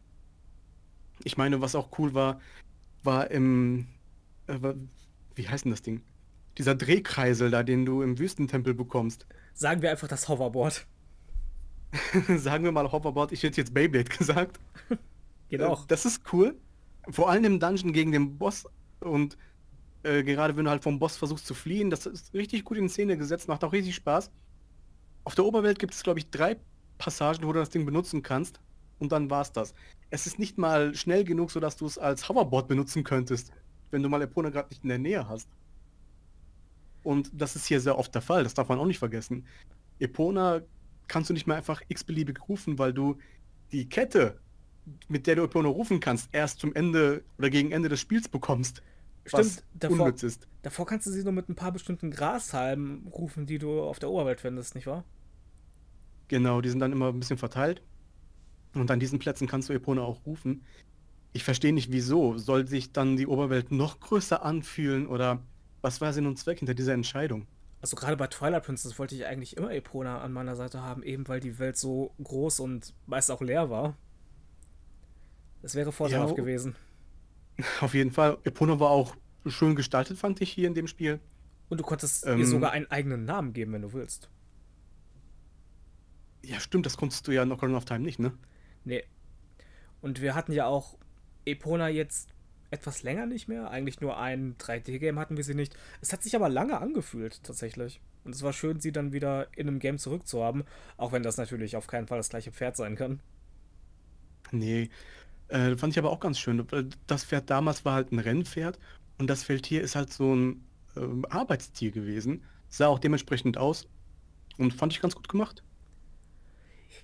Ich meine, was auch cool war, war im... Äh, wie heißt denn das Ding? Dieser Drehkreisel da, den du im Wüstentempel bekommst. Sagen wir einfach das Hoverboard. Sagen wir mal Hoverboard, ich hätte jetzt Beyblade gesagt. Geht auch. Äh, das ist cool. Vor allem im Dungeon gegen den Boss und äh, gerade wenn du halt vom Boss versuchst zu fliehen, das ist richtig gut in Szene gesetzt, macht auch richtig Spaß. Auf der Oberwelt gibt es, glaube ich, drei Passagen, wo du das Ding benutzen kannst und dann war's das. Es ist nicht mal schnell genug, sodass du es als Hoverboard benutzen könntest, wenn du mal Epona gerade nicht in der Nähe hast. Und das ist hier sehr oft der Fall, das darf man auch nicht vergessen. Epona kannst du nicht mehr einfach x-beliebig rufen, weil du die Kette, mit der du Epona rufen kannst, erst zum Ende oder gegen Ende des Spiels bekommst. Stimmt, davor, unnütz ist. Davor kannst du sie nur mit ein paar bestimmten Grashalmen rufen, die du auf der Oberwelt findest, nicht wahr? Genau, die sind dann immer ein bisschen verteilt. Und an diesen Plätzen kannst du Epona auch rufen. Ich verstehe nicht, wieso. Soll sich dann die Oberwelt noch größer anfühlen oder was war Sinn und Zweck hinter dieser Entscheidung? Also gerade bei Twilight Princess wollte ich eigentlich immer Epona an meiner Seite haben, eben weil die Welt so groß und meist auch leer war. Das wäre vorteilhaft ja, gewesen. Auf jeden Fall. Epona war auch schön gestaltet, fand ich, hier in dem Spiel. Und du konntest ähm, ihr sogar einen eigenen Namen geben, wenn du willst. Ja, stimmt, das konntest du ja in Ocarina of Time nicht, ne? Nee. Und wir hatten ja auch Epona jetzt etwas länger nicht mehr. Eigentlich nur ein drei D Game hatten wir sie nicht. Es hat sich aber lange angefühlt, tatsächlich. Und es war schön, sie dann wieder in einem Game zurückzuhaben. Auch wenn das natürlich auf keinen Fall das gleiche Pferd sein kann. Nee. Äh, fand ich aber auch ganz schön. Das Pferd damals war halt ein Rennpferd. Und das Pferd hier ist halt so ein äh, Arbeitstier gewesen. Sah auch dementsprechend aus. Und fand ich ganz gut gemacht.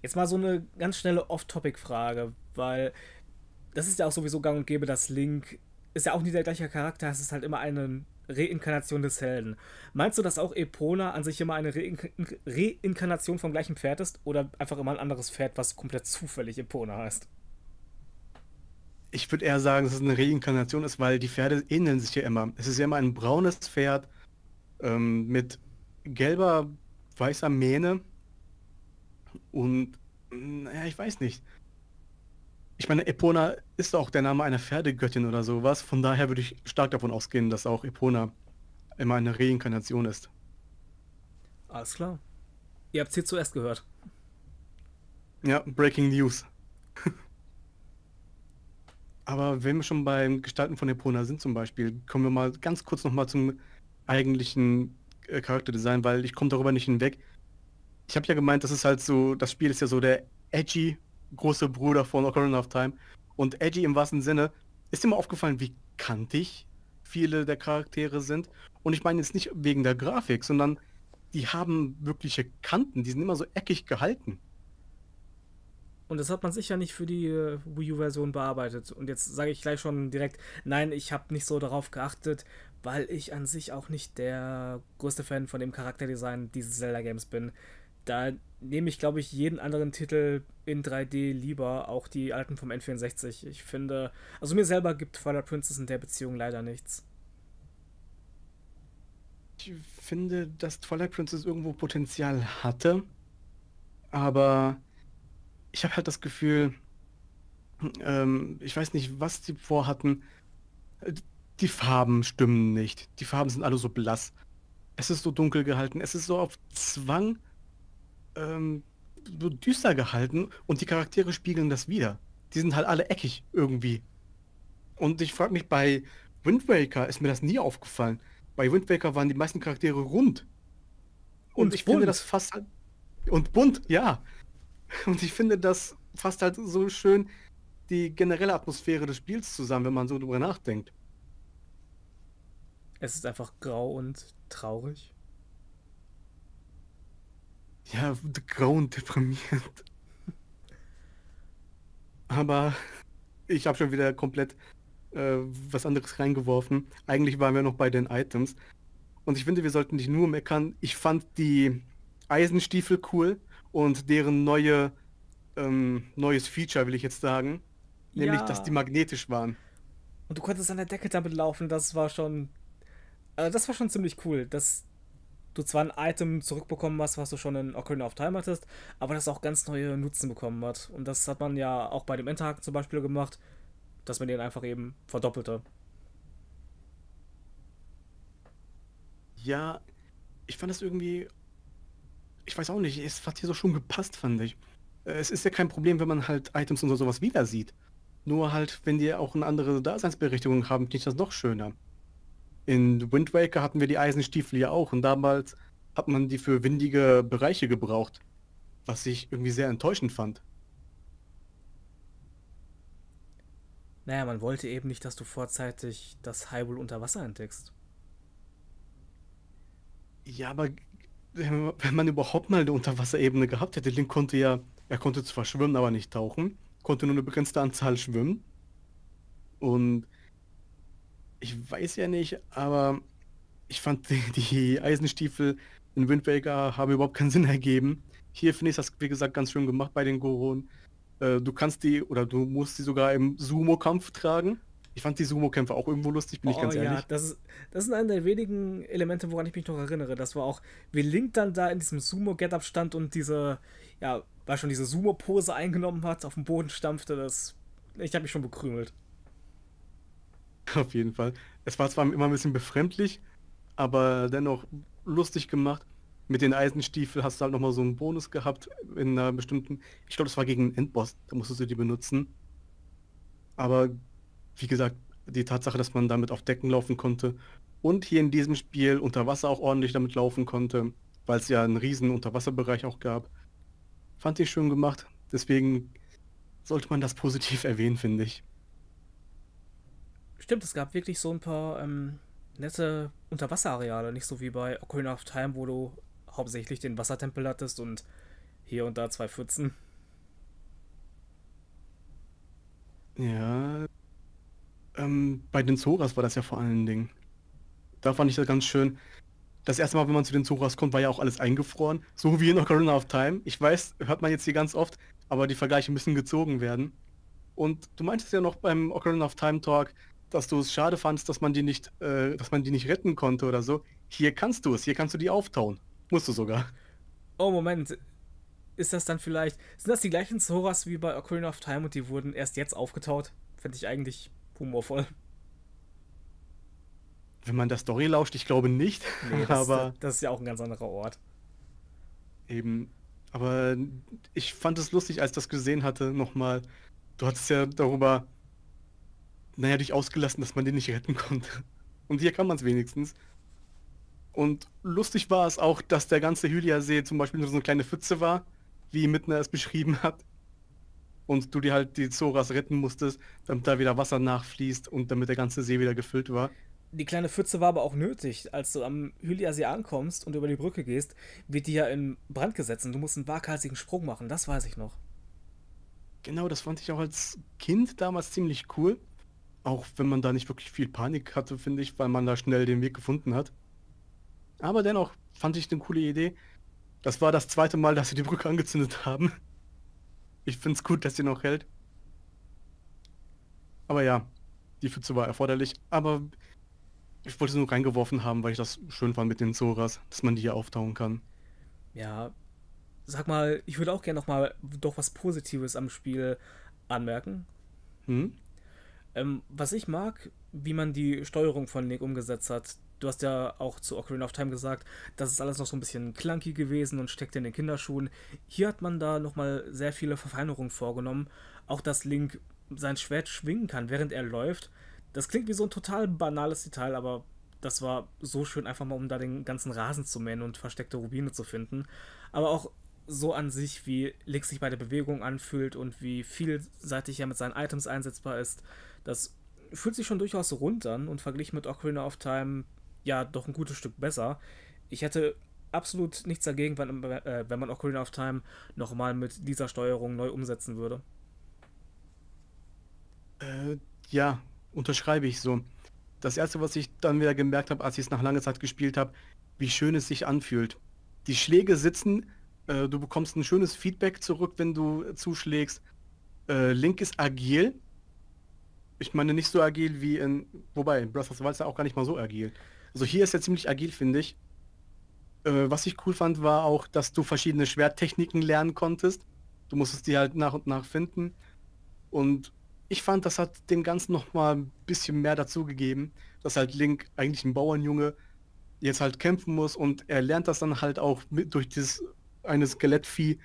Jetzt mal so eine ganz schnelle Off-Topic-Frage. Weil... Das ist ja auch sowieso gang und gäbe, dass Link ist ja auch nie der gleiche Charakter, es ist halt immer eine Reinkarnation des Helden. Meinst du, dass auch Epona an sich immer eine Reink- Reinkarnation vom gleichen Pferd ist oder einfach immer ein anderes Pferd, was komplett zufällig Epona heißt? Ich würde eher sagen, dass es eine Reinkarnation ist, weil die Pferde ähneln sich ja immer. Es ist ja immer ein braunes Pferd ähm, mit gelber, weißer Mähne und naja, ich weiß nicht. Ich meine, Epona ist auch der Name einer Pferdegöttin oder sowas. Von daher würde ich stark davon ausgehen, dass auch Epona immer eine Reinkarnation ist. Alles klar. Ihr habt es hier zuerst gehört. Ja, Breaking News. Aber wenn wir schon beim Gestalten von Epona sind zum Beispiel, kommen wir mal ganz kurz nochmal zum eigentlichen Charakterdesign, weil ich komme darüber nicht hinweg. Ich habe ja gemeint, das ist halt so, das Spiel ist ja so der edgy große Bruder von Ocarina of Time. Und edgy im wahrsten Sinne, ist dir mal aufgefallen, wie kantig viele der Charaktere sind? Und ich meine jetzt nicht wegen der Grafik, sondern die haben wirkliche Kanten, die sind immer so eckig gehalten. Und das hat man sicher nicht für die äh, Wii U-Version bearbeitet. Und jetzt sage ich gleich schon direkt, nein, ich habe nicht so darauf geachtet, weil ich an sich auch nicht der größte Fan von dem Charakterdesign dieses Zelda-Games bin. Da nehme ich, glaube ich, jeden anderen Titel in drei D lieber, auch die alten vom N vierundsechzig. Ich finde, also mir selber gibt Twilight Princess in der Beziehung leider nichts. Ich finde, dass Twilight Princess irgendwo Potenzial hatte, aber ich habe halt das Gefühl, ähm, ich weiß nicht, was die vorhatten, die Farben stimmen nicht. Die Farben sind alle so blass. Es ist so dunkel gehalten, es ist so auf Zwang so düster gehalten und die Charaktere spiegeln das wieder. Die sind halt alle eckig irgendwie. Und ich frage mich, bei Wind Waker ist mir das nie aufgefallen. Bei Wind Waker waren die meisten Charaktere rund. Und, und ich bunt. finde das fast... Und bunt, ja. Und ich finde das fast halt so schön die generelle Atmosphäre des Spiels zusammen, wenn man so drüber nachdenkt. Es ist einfach grau und traurig. Ja, grau und deprimierend. Aber ich habe schon wieder komplett äh, was anderes reingeworfen. Eigentlich waren wir noch bei den Items. Und ich finde, wir sollten nicht nur meckern. Ich fand die Eisenstiefel cool und deren neue, ähm, neues Feature, will ich jetzt sagen. Nämlich, ja, dass die magnetisch waren. Und du konntest an der Decke damit laufen. Das war schon... Äh, das war schon ziemlich cool, dass du zwar ein Item zurückbekommen hast, was du schon in Ocarina of Time hattest, aber das auch ganz neue Nutzen bekommen hat. Und das hat man ja auch bei dem Enterhaken zum Beispiel gemacht, dass man den einfach eben verdoppelte. Ja, ich fand das irgendwie... Ich weiß auch nicht, es hat hier so schon gepasst, fand ich. Es ist ja kein Problem, wenn man halt Items und sowas wieder sieht. Nur halt, wenn die auch eine andere Daseinsberechtigung haben, finde ich das noch schöner. In Wind Waker hatten wir die Eisenstiefel ja auch und damals hat man die für windige Bereiche gebraucht, was ich irgendwie sehr enttäuschend fand. Naja, man wollte eben nicht, dass du vorzeitig das Hyrule unter Wasser entdeckst. Ja, aber wenn man überhaupt mal eine Unterwasserebene gehabt hätte, Link konnte ja, er konnte zwar schwimmen, aber nicht tauchen, konnte nur eine begrenzte Anzahl schwimmen und ich weiß ja nicht, aber ich fand die, die Eisenstiefel in Wind Waker haben überhaupt keinen Sinn ergeben. Hier finde ich das, wie gesagt, ganz schön gemacht bei den Goron. Äh, du kannst die, oder du musst die sogar im Sumo-Kampf tragen. Ich fand die Sumo-Kämpfe auch irgendwo lustig, bin oh, ich ganz ehrlich. Ja, das ist, das sind einer der wenigen Elemente, woran ich mich noch erinnere. Das war auch, wie Link dann da in diesem Sumo-Get-Up stand und diese, ja, war schon diese Sumo-Pose eingenommen hat, auf dem Boden stampfte, das, ich habe mich schon bekrümelt. Auf jeden Fall. Es war zwar immer ein bisschen befremdlich, aber dennoch lustig gemacht. Mit den Eisenstiefeln hast du halt nochmal so einen Bonus gehabt in einer bestimmten... Ich glaube, das war gegen einen Endboss, da musstest du die benutzen. Aber, wie gesagt, die Tatsache, dass man damit auf Decken laufen konnte und hier in diesem Spiel unter Wasser auch ordentlich damit laufen konnte, weil es ja einen riesen Unterwasserbereich auch gab, fand ich schön gemacht. Deswegen sollte man das positiv erwähnen, finde ich. Stimmt, es gab wirklich so ein paar ähm, nette Unterwasserareale, nicht so wie bei Ocarina of Time, wo du hauptsächlich den Wassertempel hattest und hier und da zwei Pfützen. Ja, ähm, bei den Zoras war das ja vor allen Dingen. Da fand ich das ganz schön. Das erste Mal, wenn man zu den Zoras kommt, war ja auch alles eingefroren, so wie in Ocarina of Time. Ich weiß, hört man jetzt hier ganz oft, aber die Vergleiche müssen gezogen werden. Und du meintest ja noch beim Ocarina of Time Talk, dass du es schade fandst, dass man die nicht, äh, dass man die nicht retten konnte oder so. Hier kannst du es, hier kannst du die auftauen. Musst du sogar. Oh, Moment. Ist das dann vielleicht... Sind das die gleichen Zoras wie bei Ocarina of Time und die wurden erst jetzt aufgetaut? Fände ich eigentlich humorvoll. Wenn man der Story lauscht, ich glaube nicht. Nee, das, aber ist, das ist ja auch ein ganz anderer Ort. Eben. Aber ich fand es lustig, als ich das gesehen hatte, nochmal... Du hattest ja darüber, naja, dich ausgelassen, dass man den nicht retten konnte. Und hier kann man es wenigstens. Und lustig war es auch, dass der ganze Hylia-See zum Beispiel nur so eine kleine Pfütze war, wie Midna es beschrieben hat. Und du dir halt die Zoras retten musstest, damit da wieder Wasser nachfließt und damit der ganze See wieder gefüllt war. Die kleine Pfütze war aber auch nötig. Als du am Hylia-See ankommst und über die Brücke gehst, wird die ja in Brand gesetzt und du musst einen waghalsigen Sprung machen, das weiß ich noch. Genau, das fand ich auch als Kind damals ziemlich cool. Auch wenn man da nicht wirklich viel Panik hatte, finde ich, weil man da schnell den Weg gefunden hat. Aber dennoch fand ich eine coole Idee. Das war das zweite Mal, dass sie die Brücke angezündet haben. Ich finde es gut, dass sie noch hält. Aber ja, die Pfütze war erforderlich. Aber ich wollte es nur reingeworfen haben, weil ich das schön fand mit den Zoras, dass man die hier auftauen kann. Ja, sag mal, ich würde auch gerne nochmal doch was Positives am Spiel anmerken. Hm? Ähm, was ich mag, wie man die Steuerung von Link umgesetzt hat. Du hast ja auch zu Ocarina of Time gesagt, das ist alles noch so ein bisschen clunky gewesen und steckte in den Kinderschuhen. Hier hat man da nochmal sehr viele Verfeinerungen vorgenommen. Auch, dass Link sein Schwert schwingen kann, während er läuft. Das klingt wie so ein total banales Detail, aber das war so schön, einfach mal um da den ganzen Rasen zu mähen und versteckte Rubine zu finden. Aber auch so an sich, wie Link sich bei der Bewegung anfühlt und wie vielseitig er mit seinen Items einsetzbar ist, das fühlt sich schon durchaus rund an und verglichen mit Ocarina of Time ja doch ein gutes Stück besser. Ich hätte absolut nichts dagegen, wenn, äh, wenn man Ocarina of Time nochmal mit dieser Steuerung neu umsetzen würde. Äh, ja, unterschreibe ich so. Das erste, was ich dann wieder gemerkt habe, als ich es nach langer Zeit gespielt habe, wie schön es sich anfühlt. Die Schläge sitzen, äh, du bekommst ein schönes Feedback zurück, wenn du äh, zuschlägst. Äh, Link ist agil. Ich meine, nicht so agil wie in... Wobei, Breath of the Wild ist ja auch gar nicht mal so agil. Also hier ist er ziemlich agil, finde ich. Äh, was ich cool fand, war auch, dass du verschiedene Schwerttechniken lernen konntest. Du musstest die halt nach und nach finden. Und ich fand, das hat dem Ganzen nochmal ein bisschen mehr dazu gegeben, dass halt Link, eigentlich ein Bauernjunge, jetzt halt kämpfen muss, und er lernt das dann halt auch mit durch dieses eine Skelettvieh.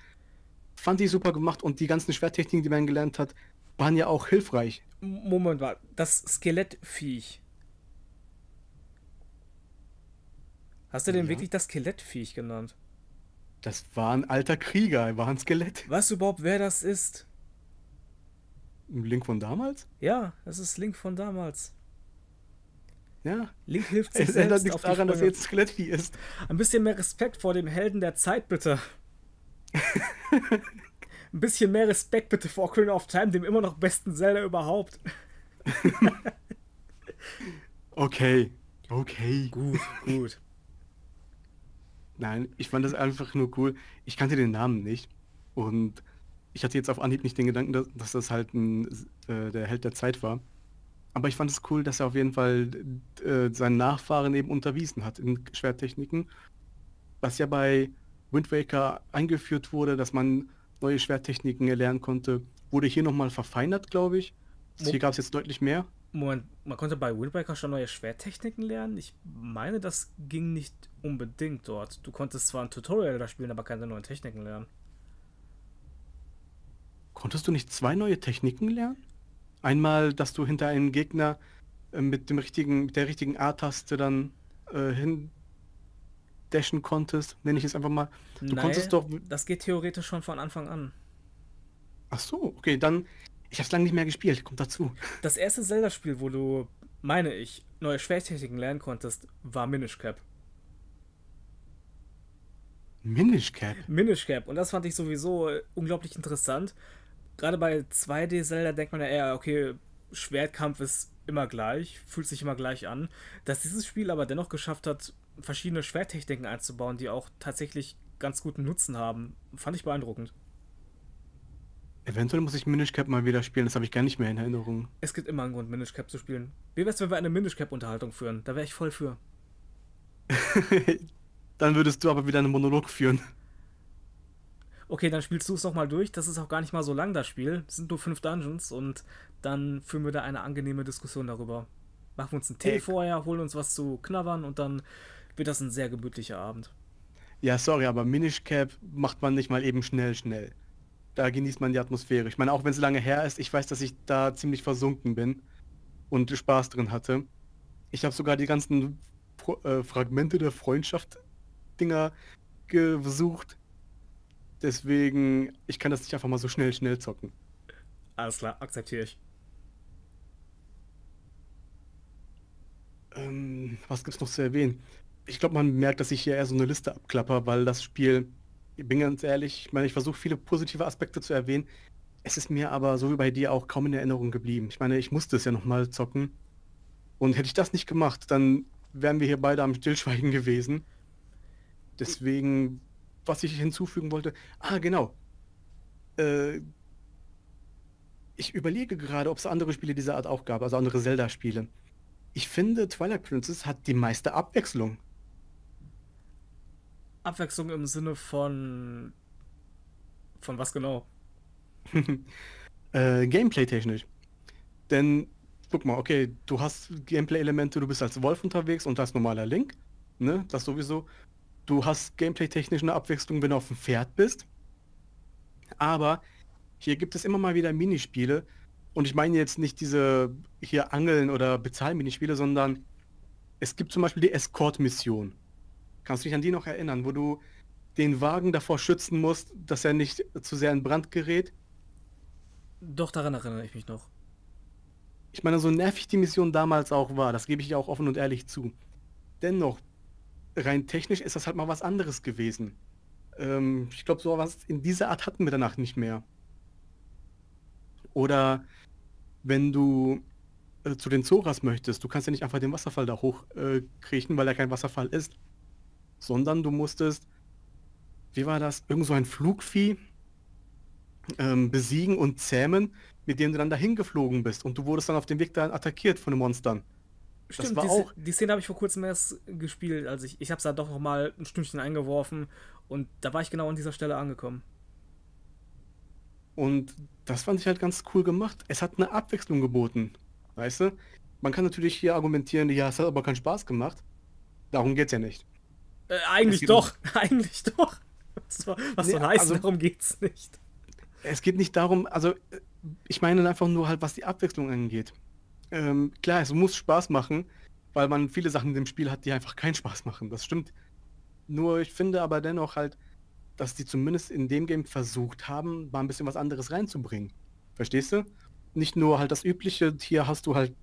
Fand ich super gemacht, und die ganzen Schwerttechniken, die man gelernt hat, waren ja auch hilfreich. Moment mal, das Skelettviech. Hast du denn ja. wirklich das Skelettviech genannt? Das war ein alter Krieger, er war ein Skelett. Weißt du überhaupt, wer das ist? Link von damals? Ja, das ist Link von damals. Ja. Link hilft sich selbst. Es ändert nichts daran, dass er jetzt ein Skelettvieh ist. Ein bisschen mehr Respekt vor dem Helden der Zeit, bitte. Ein bisschen mehr Respekt, bitte, vor Ocarina of Time, dem immer noch besten Zelda überhaupt. Okay. Okay. Gut, gut. Nein, ich fand das einfach nur cool. Ich kannte den Namen nicht. Und ich hatte jetzt auf Anhieb nicht den Gedanken, dass, dass das halt ein, äh, der Held der Zeit war. Aber ich fand es cool, dass er auf jeden Fall äh, seinen Nachfahren eben unterwiesen hat in Schwerttechniken. Was ja bei Wind Waker eingeführt wurde, dass man neue Schwerttechniken erlernen konnte, wurde hier nochmal verfeinert, glaube ich. Hier gab es jetzt deutlich mehr. Moment, man konnte bei Wind Waker schon neue Schwerttechniken lernen? Ich meine, das ging nicht unbedingt dort. Du konntest zwar ein Tutorial da spielen, aber keine neuen Techniken lernen. Konntest du nicht zwei neue Techniken lernen? Einmal, dass du hinter einem Gegner äh, mit dem richtigen, mit der richtigen A-Taste dann äh, hin dashen konntest, nenne ich es einfach mal. Du Nein, konntest doch. Das geht theoretisch schon von Anfang an. Ach so, okay, dann. Ich habe es lange nicht mehr gespielt, kommt dazu. Das erste Zelda-Spiel, wo du, meine ich, neue Schwerttechniken lernen konntest, war Minish Cap. Minish Cap? Minish Cap, und das fand ich sowieso unglaublich interessant. Gerade bei zwei D Zelda denkt man ja eher, okay, Schwertkampf ist immer gleich, fühlt sich immer gleich an. Dass dieses Spiel aber dennoch geschafft hat, verschiedene Schwerttechniken einzubauen, die auch tatsächlich ganz guten Nutzen haben, fand ich beeindruckend. Eventuell muss ich Minish Cap mal wieder spielen, das habe ich gar nicht mehr in Erinnerung. Es gibt immer einen Grund, Minish Cap zu spielen. Wie wär's, wenn wir eine Minish Cap-Unterhaltung führen? Da wäre ich voll für. Dann würdest du aber wieder einen Monolog führen. Okay, dann spielst du es nochmal durch. Das ist auch gar nicht mal so lang, das Spiel. Es sind nur fünf Dungeons, und dann führen wir da eine angenehme Diskussion darüber. Machen wir uns einen Tee Ey. vorher, holen uns was zu knabbern, und dann wird das ein sehr gemütlicher Abend. Ja, sorry, aber Minish Cap macht man nicht mal eben schnell, schnell. Da genießt man die Atmosphäre. Ich meine, auch wenn es lange her ist, ich weiß, dass ich da ziemlich versunken bin und Spaß drin hatte. Ich habe sogar die ganzen Pro äh, Fragmente der Freundschaft-Dinger gesucht. Deswegen, ich kann das nicht einfach mal so schnell, schnell zocken. Alles klar, akzeptiere ich. Ähm, was gibt's noch zu erwähnen? Ich glaube, man merkt, dass ich hier eher so eine Liste abklapper, weil das Spiel, ich bin ganz ehrlich, ich meine, ich versuche viele positive Aspekte zu erwähnen. Es ist mir aber, so wie bei dir, auch kaum in Erinnerung geblieben. Ich meine, ich musste es ja nochmal zocken. Und hätte ich das nicht gemacht, dann wären wir hier beide am Stillschweigen gewesen. Deswegen... Was ich hinzufügen wollte, ah genau, äh, ich überlege gerade, ob es andere Spiele dieser Art auch gab, also andere Zelda-Spiele. Ich finde, Twilight Princess hat die meiste Abwechslung. Abwechslung im Sinne von... Von was genau? äh, Gameplay-technisch. Denn, guck mal, okay, du hast Gameplay-Elemente, du bist als Wolf unterwegs und als normaler Link, ne, das sowieso. Du hast gameplay-technisch eine Abwechslung, wenn du auf dem Pferd bist. Aber hier gibt es immer mal wieder Minispiele. Und ich meine jetzt nicht diese hier Angeln- oder Bezahl-Minispiele, sondern es gibt zum Beispiel die Escort-Mission. Kannst du dich an die noch erinnern, wo du den Wagen davor schützen musst, dass er nicht zu sehr in Brand gerät. Doch, daran erinnere ich mich noch. Ich meine, so nervig die Mission damals auch war, das gebe ich auch offen und ehrlich zu. Dennoch, rein technisch ist das halt mal was anderes gewesen. Ähm, ich glaube, sowas in dieser Art hatten wir danach nicht mehr. Oder wenn du äh, zu den Zoras möchtest, du kannst ja nicht einfach den Wasserfall da hochkriechen, äh, weil er kein Wasserfall ist, sondern du musstest, wie war das, irgend so ein Flugvieh ähm, besiegen und zähmen, mit dem du dann dahin geflogen bist und du wurdest dann auf dem Weg dahin attackiert von den Monstern. Stimmt, das war die, auch die Szene habe ich vor kurzem erst gespielt, also ich, ich habe es da doch nochmal ein Stündchen eingeworfen und da war ich genau an dieser Stelle angekommen. Und das fand ich halt ganz cool gemacht. Es hat eine Abwechslung geboten, weißt du? Man kann natürlich hier argumentieren, ja, es hat aber keinen Spaß gemacht. Darum geht's ja nicht. Äh, eigentlich doch, um... eigentlich doch. Was soll nee, heißen, also, darum geht's nicht. Es geht nicht darum, also ich meine einfach nur halt, was die Abwechslung angeht. Ähm, klar, es muss Spaß machen, weil man viele Sachen in dem Spiel hat, die einfach keinen Spaß machen, das stimmt. Nur ich finde aber dennoch halt, dass die zumindest in dem Game versucht haben, mal ein bisschen was anderes reinzubringen. Verstehst du? Nicht nur halt das übliche, hier hast du halt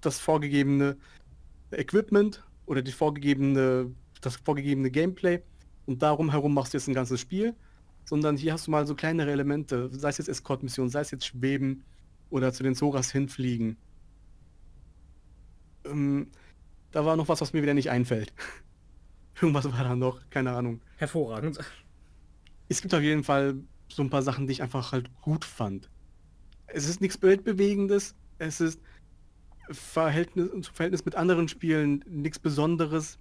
das vorgegebene Equipment oder die vorgegebene, das vorgegebene Gameplay und darum herum machst du jetzt ein ganzes Spiel, sondern hier hast du mal so kleinere Elemente, sei es jetzt Escort-Mission, sei es jetzt Schweben oder zu den Zoras hinfliegen. Ähm, da war noch was, was mir wieder nicht einfällt. Irgendwas war da noch, keine Ahnung. Hervorragend. Es gibt auf jeden Fall so ein paar Sachen, die ich einfach halt gut fand. Es ist nichts Weltbewegendes, es ist Verhältnis, im Verhältnis mit anderen Spielen nichts Besonderes,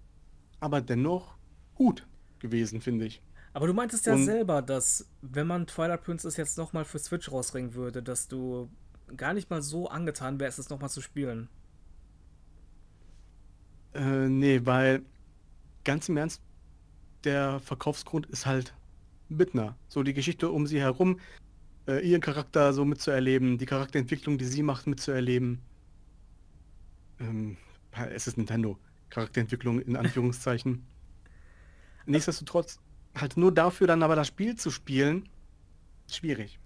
aber dennoch gut gewesen, finde ich. Aber du meintest ja und selber, dass wenn man Twilight Princess jetzt nochmal für Switch rausringen würde, dass du gar nicht mal so angetan wärst, es nochmal zu spielen. Äh, nee, weil ganz im Ernst, der Verkaufsgrund ist halt Midna. So die Geschichte um sie herum, äh, ihren Charakter so mitzuerleben, die Charakterentwicklung, die sie macht, mitzuerleben. Ähm, es ist Nintendo. Charakterentwicklung in Anführungszeichen. Nichtsdestotrotz, halt nur dafür dann aber das Spiel zu spielen, schwierig.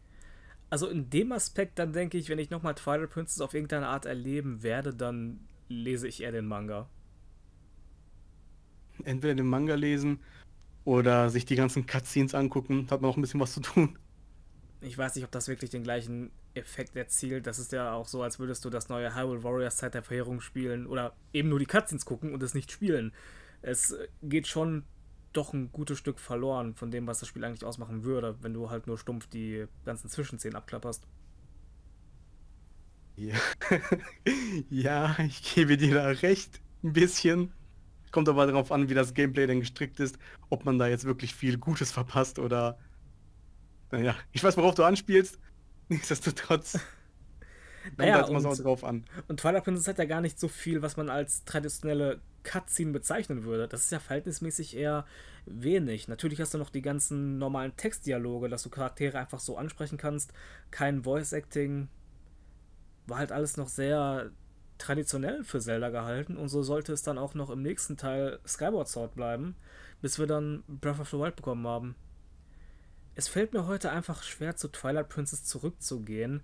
Also in dem Aspekt dann denke ich, wenn ich nochmal Twilight Princess auf irgendeine Art erleben werde, dann lese ich eher den Manga. Entweder den Manga lesen oder sich die ganzen Cutscenes angucken, hat man auch ein bisschen was zu tun. Ich weiß nicht, ob das wirklich den gleichen Effekt erzielt. Das ist ja auch so, als würdest du das neue Hyrule Warriors Zeit der Verheerung spielen oder eben nur die Cutscenes gucken und es nicht spielen. Es geht schon doch ein gutes Stück verloren von dem, was das Spiel eigentlich ausmachen würde, wenn du halt nur stumpf die ganzen Zwischenszenen abklapperst. Ja, ja, ich gebe dir da recht, ein bisschen. Kommt aber darauf an, wie das Gameplay denn gestrickt ist, ob man da jetzt wirklich viel Gutes verpasst oder... Naja, ich weiß, worauf du anspielst, nichtsdestotrotz kommt naja, da jetzt mal so drauf an. Und Twilight Princess hat ja gar nicht so viel, was man als traditionelle Cutscene bezeichnen würde. Das ist ja verhältnismäßig eher wenig. Natürlich hast du noch die ganzen normalen Textdialoge, dass du Charaktere einfach so ansprechen kannst, kein Voice-Acting... War halt alles noch sehr traditionell für Zelda gehalten und so sollte es dann auch noch im nächsten Teil Skyward Sword bleiben, bis wir dann Breath of the Wild bekommen haben. Es fällt mir heute einfach schwer, zu Twilight Princess zurückzugehen.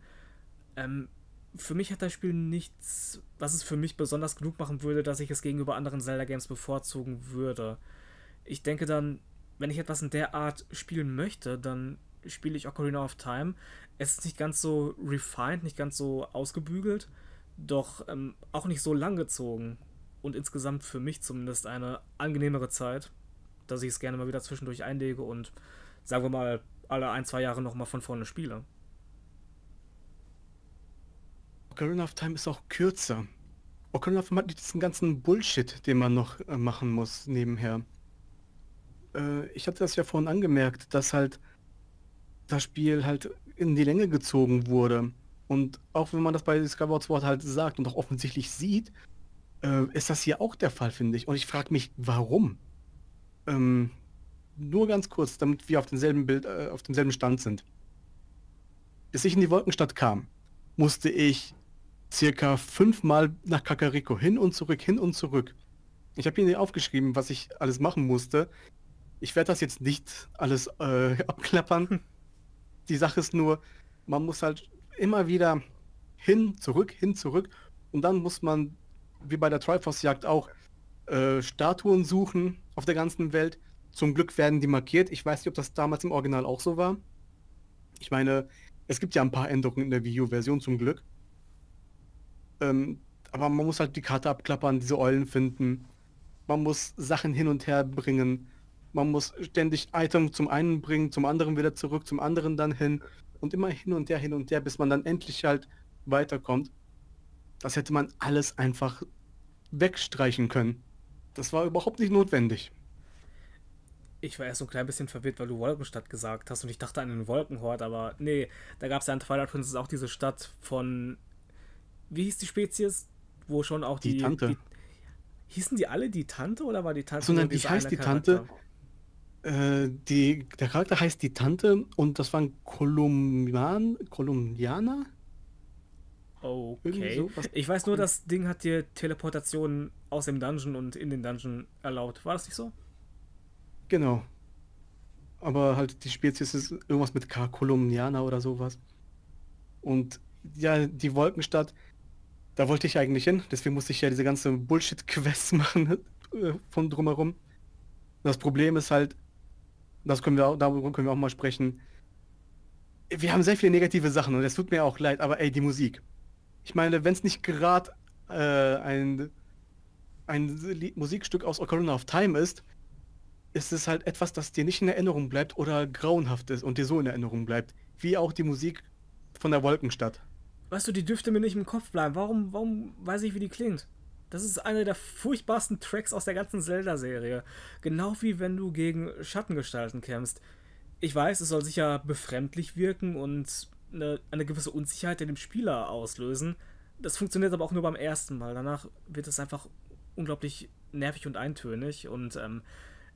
Ähm, für mich hat das Spiel nichts, was es für mich besonders genug machen würde, dass ich es gegenüber anderen Zelda-Games bevorzugen würde. Ich denke dann, wenn ich etwas in der Art spielen möchte, dann spiele ich Ocarina of Time. Es ist nicht ganz so refined, nicht ganz so ausgebügelt, doch ähm, auch nicht so lang gezogen und insgesamt für mich zumindest eine angenehmere Zeit, dass ich es gerne mal wieder zwischendurch einlege und sagen wir mal alle ein, zwei Jahre nochmal von vorne spiele. Ocarina of Time ist auch kürzer. Ocarina of Time hat diesen ganzen Bullshit, den man noch äh, machen muss nebenher. Äh, ich hatte das ja vorhin angemerkt, dass halt das Spiel halt in die Länge gezogen wurde. Und auch wenn man das bei Skyward Sword halt sagt und auch offensichtlich sieht, äh, ist das hier auch der Fall, finde ich. Und ich frage mich, warum? Ähm, nur ganz kurz, damit wir auf demselben Bild, äh, auf demselben Stand sind. Bis ich in die Wolkenstadt kam, musste ich circa fünfmal nach Kakariko hin und zurück, hin und zurück. Ich habe hier nicht aufgeschrieben, was ich alles machen musste. Ich werde das jetzt nicht alles äh, abklappern. Die Sache ist nur, man muss halt immer wieder hin, zurück, hin, zurück. Und dann muss man, wie bei der Triforce-Jagd auch, äh, Statuen suchen auf der ganzen Welt. Zum Glück werden die markiert. Ich weiß nicht, ob das damals im Original auch so war. Ich meine, es gibt ja ein paar Änderungen in der Wii U-Version, zum Glück. Ähm, aber man muss halt die Karte abklappern, diese Eulen finden. Man muss Sachen hin und her bringen. Man muss ständig Items zum einen bringen, zum anderen wieder zurück, zum anderen dann hin. Und immer hin und her, hin und her, bis man dann endlich halt weiterkommt. Das hätte man alles einfach wegstreichen können. Das war überhaupt nicht notwendig. Ich war erst so ein klein bisschen verwirrt, weil du Wolkenstadt gesagt hast und ich dachte an den Wolkenhort, aber nee, da gab es ja in Twilight Princess auch diese Stadt von, wie hieß die Spezies, wo schon auch die... Die Tante. Die, hießen die alle die Tante oder war die Tante... Sondern die heißt die Tante, äh, die, der Charakter heißt die Tante und das waren Kolumbian, Kolumbianer? Okay. So, ich weiß nur, das Ding hat dir Teleportation aus dem Dungeon und in den Dungeon erlaubt. War das nicht so? Genau. Aber halt die Spezies ist irgendwas mit K, Kolumnianer oder sowas. Und ja, die Wolkenstadt, da wollte ich eigentlich hin. Deswegen musste ich ja diese ganze Bullshit-Quest machen äh, von drumherum. Das Problem ist halt, das können wir auch, darüber können wir auch mal sprechen. Wir haben sehr viele negative Sachen und es tut mir auch leid, aber ey, die Musik. Ich meine, wenn es nicht gerade äh, ein, ein Musikstück aus Ocarina of Time ist, ist es halt etwas, das dir nicht in Erinnerung bleibt oder grauenhaft ist und dir so in Erinnerung bleibt. Wie auch die Musik von der Wolkenstadt. Weißt du, die dürfte mir nicht im Kopf bleiben. Warum, warum weiß ich, wie die klingt? Das ist einer der furchtbarsten Tracks aus der ganzen Zelda-Serie. Genau wie wenn du gegen Schattengestalten kämpfst. Ich weiß, es soll sicher befremdlich wirken und eine, eine gewisse Unsicherheit in dem Spieler auslösen. Das funktioniert aber auch nur beim ersten Mal. Danach wird es einfach unglaublich nervig und eintönig und ähm,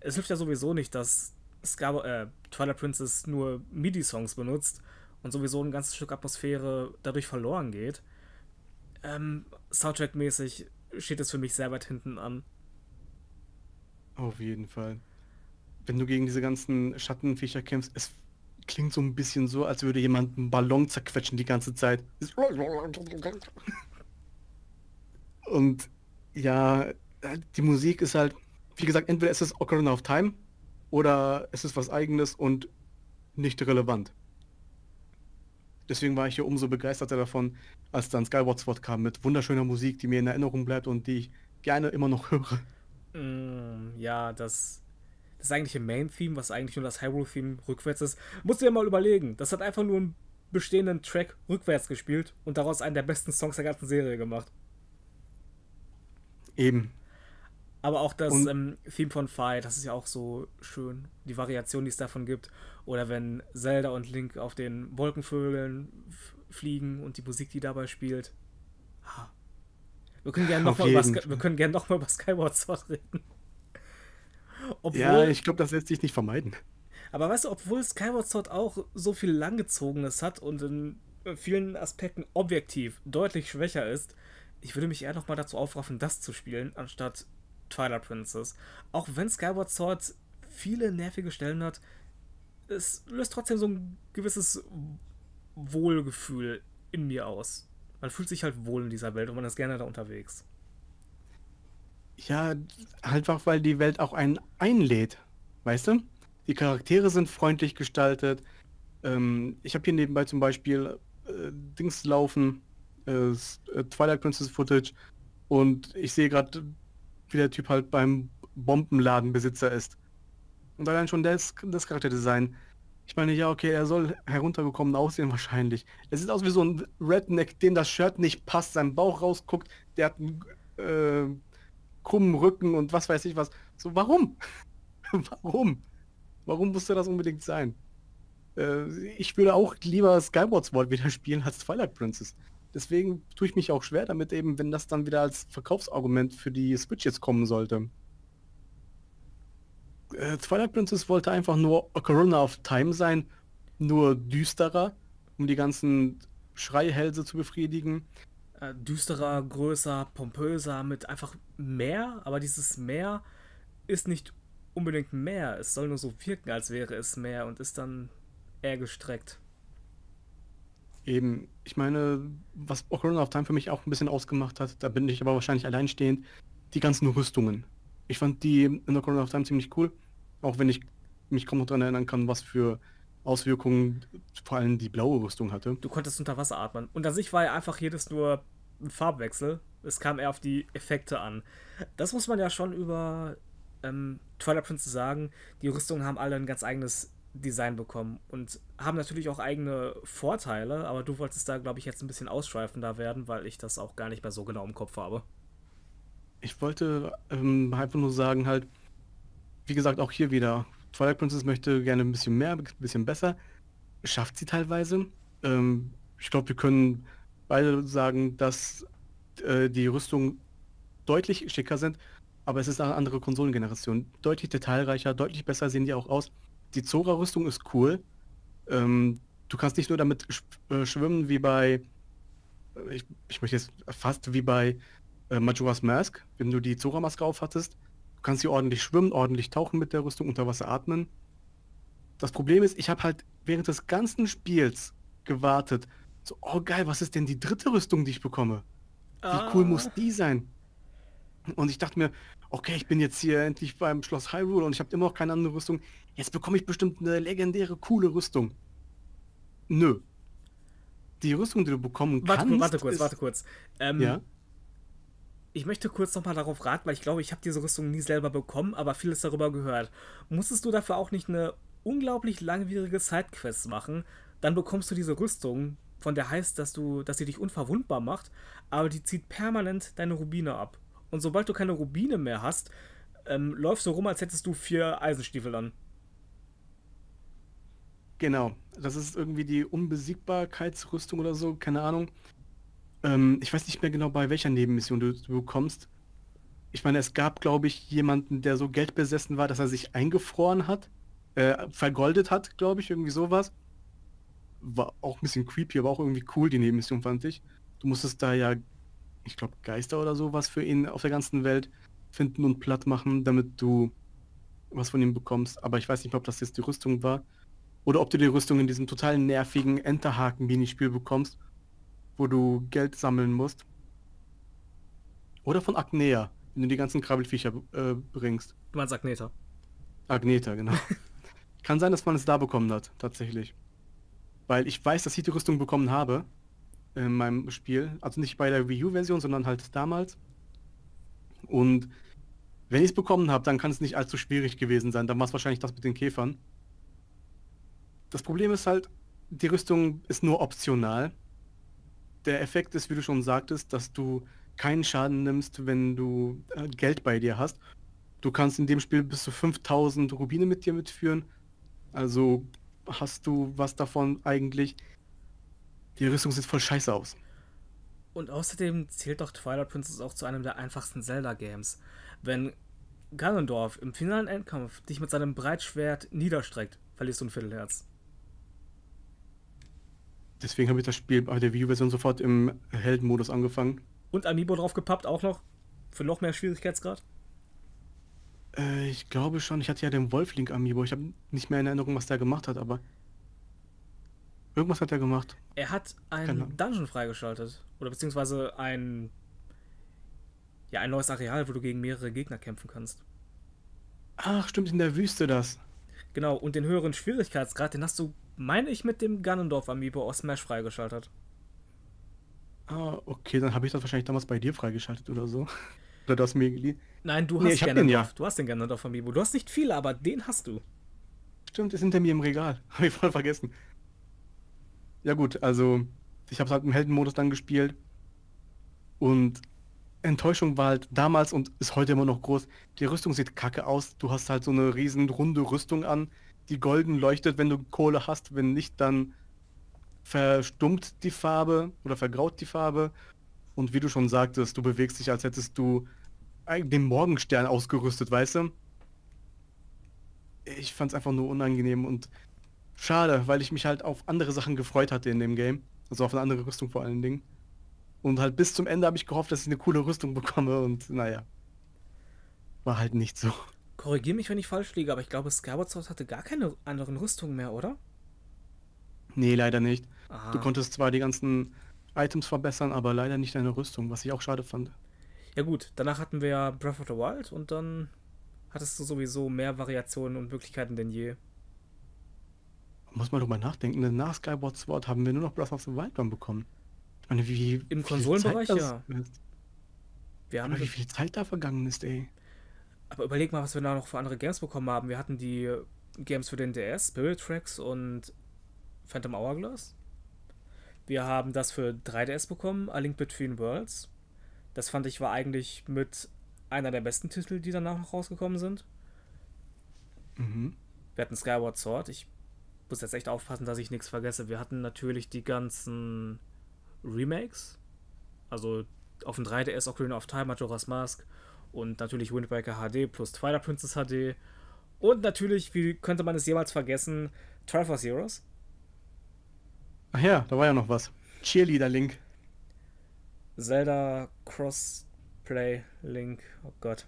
es hilft ja sowieso nicht, dass Skyward, äh, Twilight Princess nur MIDI-Songs benutzt und sowieso ein ganzes Stück Atmosphäre dadurch verloren geht. Ähm, Soundtrack-mäßig steht es für mich sehr weit hinten an. Auf jeden Fall. Wenn du gegen diese ganzen Schattenviecher kämpfst, es klingt so ein bisschen so, als würde jemand einen Ballon zerquetschen die ganze Zeit. Und ja, die Musik ist halt, wie gesagt, entweder ist es Ocarina of Time oder es ist was Eigenes und nicht relevant. Deswegen war ich hier umso begeisterter davon, als dann Skyward Sword kam mit wunderschöner Musik, die mir in Erinnerung bleibt und die ich gerne immer noch höre. Mm, ja, das... Das eigentliche Main-Theme, was eigentlich nur das Hyrule-Theme rückwärts ist, musst du dir mal überlegen. Das hat einfach nur einen bestehenden Track rückwärts gespielt und daraus einen der besten Songs der ganzen Serie gemacht. Eben. Aber auch das ähm, Theme von Fi, das ist ja auch so schön. Die Variation, die es davon gibt. Oder wenn Zelda und Link auf den Wolkenvögeln fliegen und die Musik, die dabei spielt. Wir können gerne nochmal über, gern noch über Skyward Sword reden. Obwohl, ja, ich glaube, das lässt sich nicht vermeiden. Aber weißt du, obwohl Skyward Sword auch so viel Langgezogenes hat und in vielen Aspekten objektiv deutlich schwächer ist, ich würde mich eher nochmal dazu aufraffen, das zu spielen, anstatt Twilight Princess. Auch wenn Skyward Sword viele nervige Stellen hat, es löst trotzdem so ein gewisses Wohlgefühl in mir aus. Man fühlt sich halt wohl in dieser Welt und man ist gerne da unterwegs. Ja, einfach weil die Welt auch einen einlädt, weißt du? Die Charaktere sind freundlich gestaltet. Ähm, ich habe hier nebenbei zum Beispiel äh, Dings laufen, äh, Twilight Princess Footage und ich sehe gerade, wie der Typ halt beim Bombenladenbesitzer ist. Und allein schon das, das Charakterdesign. Ich meine, ja, okay, er soll heruntergekommen aussehen wahrscheinlich. Er sieht aus wie so ein Redneck, dem das Shirt nicht passt, sein Bauch rausguckt, der hat einen... Äh, krummen Rücken und was weiß ich was. So, warum? warum? Warum musste das unbedingt sein? Äh, ich würde auch lieber Skyward Sword wieder spielen als Twilight Princess. Deswegen tue ich mich auch schwer damit eben, wenn das dann wieder als Verkaufsargument für die Switch jetzt kommen sollte. Äh, Twilight Princess wollte einfach nur Ocarina of Time sein, nur düsterer, um die ganzen Schreihälse zu befriedigen. Düsterer, größer, pompöser, mit einfach mehr, aber dieses Meer ist nicht unbedingt mehr. Es soll nur so wirken, als wäre es mehr und ist dann eher gestreckt. Eben, ich meine, was Ocarina of Time für mich auch ein bisschen ausgemacht hat, da bin ich aber wahrscheinlich alleinstehend, die ganzen Rüstungen. Ich fand die in Ocarina of Time ziemlich cool, auch wenn ich mich kaum noch daran erinnern kann, was für Auswirkungen vor allem die blaue Rüstung hatte. Du konntest unter Wasser atmen. Unter sich war ja einfach jedes nur ein Farbwechsel. Es kam eher auf die Effekte an. Das muss man ja schon über ähm, Twilight Princess sagen. Die Rüstungen haben alle ein ganz eigenes Design bekommen und haben natürlich auch eigene Vorteile, aber du wolltest da, glaube ich, jetzt ein bisschen ausschweifender werden, weil ich das auch gar nicht mehr so genau im Kopf habe. Ich wollte ähm, einfach nur sagen, halt, wie gesagt, auch hier wieder, Twilight Princess möchte gerne ein bisschen mehr, ein bisschen besser, schafft sie teilweise. Ähm, ich glaube, wir können beide sagen, dass äh, die Rüstungen deutlich schicker sind, aber es ist eine andere Konsolengeneration. Deutlich detailreicher, deutlich besser sehen die auch aus. Die Zora-Rüstung ist cool. Ähm, du kannst nicht nur damit sch äh, schwimmen wie bei, ich, ich möchte jetzt fast wie bei äh, Majora's Mask, wenn du die Zora-Maske aufhattest. Du kannst hier ordentlich schwimmen, ordentlich tauchen mit der Rüstung, unter Wasser atmen. Das Problem ist, ich habe halt während des ganzen Spiels gewartet. So, oh geil, was ist denn die dritte Rüstung, die ich bekomme? Wie ah. cool muss die sein? Und ich dachte mir, okay, ich bin jetzt hier endlich beim Schloss Hyrule und ich habe immer noch keine andere Rüstung. Jetzt bekomme ich bestimmt eine legendäre, coole Rüstung. Nö. Die Rüstung, die du bekommen warte, kannst... Warte kurz, ist... warte kurz. Ähm, ja? Ich möchte kurz nochmal darauf raten, weil ich glaube, ich habe diese Rüstung nie selber bekommen, aber vieles darüber gehört. Musstest du dafür auch nicht eine unglaublich langwierige Sidequest machen? Dann bekommst du diese Rüstung, von der heißt, dass du, dass sie dich unverwundbar macht, aber die zieht permanent deine Rubine ab. Und sobald du keine Rubine mehr hast, ähm, läufst du rum, als hättest du vier Eisenstiefel an. Genau. Das ist irgendwie die Unbesiegbarkeitsrüstung oder so, keine Ahnung. Ähm, ich weiß nicht mehr genau, bei welcher Nebenmission du, du bekommst. Ich meine, es gab, glaube ich, jemanden, der so geldbesessen war, dass er sich eingefroren hat, äh, vergoldet hat, glaube ich, irgendwie sowas. War auch ein bisschen creepy, aber auch irgendwie cool, die Nebenmission, fand ich. Du musstest da ja, ich glaube, Geister oder sowas für ihn auf der ganzen Welt finden und platt machen, damit du was von ihm bekommst. Aber ich weiß nicht mehr, ob das jetzt die Rüstung war oder ob du die Rüstung in diesem total nervigen Enterhaken-Minispiel bekommst, wo du Geld sammeln musst. Oder von Agnea, wenn du die ganzen Krabbelviecher äh, bringst. Du meinst Agnetha. Agnetha, genau. Kann sein, dass man es da bekommen hat, tatsächlich. Weil ich weiß, dass ich die Rüstung bekommen habe in meinem Spiel, also nicht bei der Wii U-Version, sondern halt damals. Und wenn ich es bekommen habe, dann kann es nicht allzu schwierig gewesen sein. Dann war es wahrscheinlich das mit den Käfern. Das Problem ist halt, die Rüstung ist nur optional. Der Effekt ist, wie du schon sagtest, dass du keinen Schaden nimmst, wenn du äh, Geld bei dir hast. Du kannst in dem Spiel bis zu fünftausend Rubine mit dir mitführen. Also hast du was davon eigentlich. Die Rüstung sieht voll scheiße aus. Und außerdem zählt doch Twilight Princess auch zu einem der einfachsten Zelda-Games. Wenn Ganondorf im finalen Endkampf dich mit seinem Breitschwert niederstreckt, verlierst du ein Viertelherz. Deswegen habe ich das Spiel bei der Wii U-Version sofort im Heldenmodus angefangen. Und Amiibo draufgepappt auch noch? Für noch mehr Schwierigkeitsgrad? Äh, ich glaube schon. Ich hatte ja den Wolf-Link-Amiibo. Ich habe nicht mehr in Erinnerung, was der gemacht hat, aber... Irgendwas hat er gemacht. Er hat einen Dungeon freigeschaltet. Oder beziehungsweise ein... Ja, ein neues Areal, wo du gegen mehrere Gegner kämpfen kannst. Ach, stimmt, in der Wüste das. Genau, und den höheren Schwierigkeitsgrad, den hast du, meine ich, mit dem Ganondorf-Amiibo aus Smash freigeschaltet. Ah, okay, dann habe ich das wahrscheinlich damals bei dir freigeschaltet oder so. Oder du hast mir geliehen. Nein, du hast, nee, ich hab den, ja. Du hast den Ganondorf-Amiibo. Du hast nicht viele, aber den hast du. Stimmt, ist hinter mir im Regal. Habe ich voll vergessen. Ja gut, also ich habe es halt im Heldenmodus dann gespielt und Enttäuschung war halt damals und ist heute immer noch groß. Die Rüstung sieht kacke aus, du hast halt so eine riesen runde Rüstung an, die golden leuchtet, wenn du Kohle hast, wenn nicht, dann verstummt die Farbe oder vergraut die Farbe und wie du schon sagtest, du bewegst dich, als hättest du den Morgenstern ausgerüstet, weißt du? Ich fand es einfach nur unangenehm und schade, weil ich mich halt auf andere Sachen gefreut hatte in dem Game. Also auf eine andere Rüstung vor allen Dingen. Und halt bis zum Ende habe ich gehofft, dass ich eine coole Rüstung bekomme und naja. War halt nicht so. Korrigiere mich, wenn ich falsch liege, aber ich glaube, Skyward Sword hatte gar keine anderen Rüstungen mehr, oder? Nee, leider nicht. Aha. Du konntest zwar die ganzen Items verbessern, aber leider nicht deine Rüstung, was ich auch schade fand. Ja gut, danach hatten wir ja Breath of the Wild und dann hattest du sowieso mehr Variationen und Möglichkeiten denn je. Muss man drüber nachdenken, nach Skyward Sword haben wir nur noch Breath of the Wild dann bekommen. Ich meine, wie im Konsolenbereich, ja. Wir haben aber wie viel Zeit da vergangen ist, ey. Aber überleg mal, was wir da noch für andere Games bekommen haben. Wir hatten die Games für den D S, Spirit Tracks und Phantom Hourglass. Wir haben das für drei D S bekommen, A Link Between Worlds. Das fand ich war eigentlich mit einer der besten Titel, die danach noch rausgekommen sind. Mhm. Wir hatten Skyward Sword. Ich muss jetzt echt aufpassen, dass ich nichts vergesse. Wir hatten natürlich die ganzen Remakes. Also auf dem drei D S Ocarina of Time, Majora's Mask und natürlich Wind Waker H D plus Twilight Princess H D. Und natürlich, wie könnte man es jemals vergessen, Triforce Heroes. Ach ja, da war ja noch was. Cheerleader Link. Zelda Crossplay Link. Oh Gott.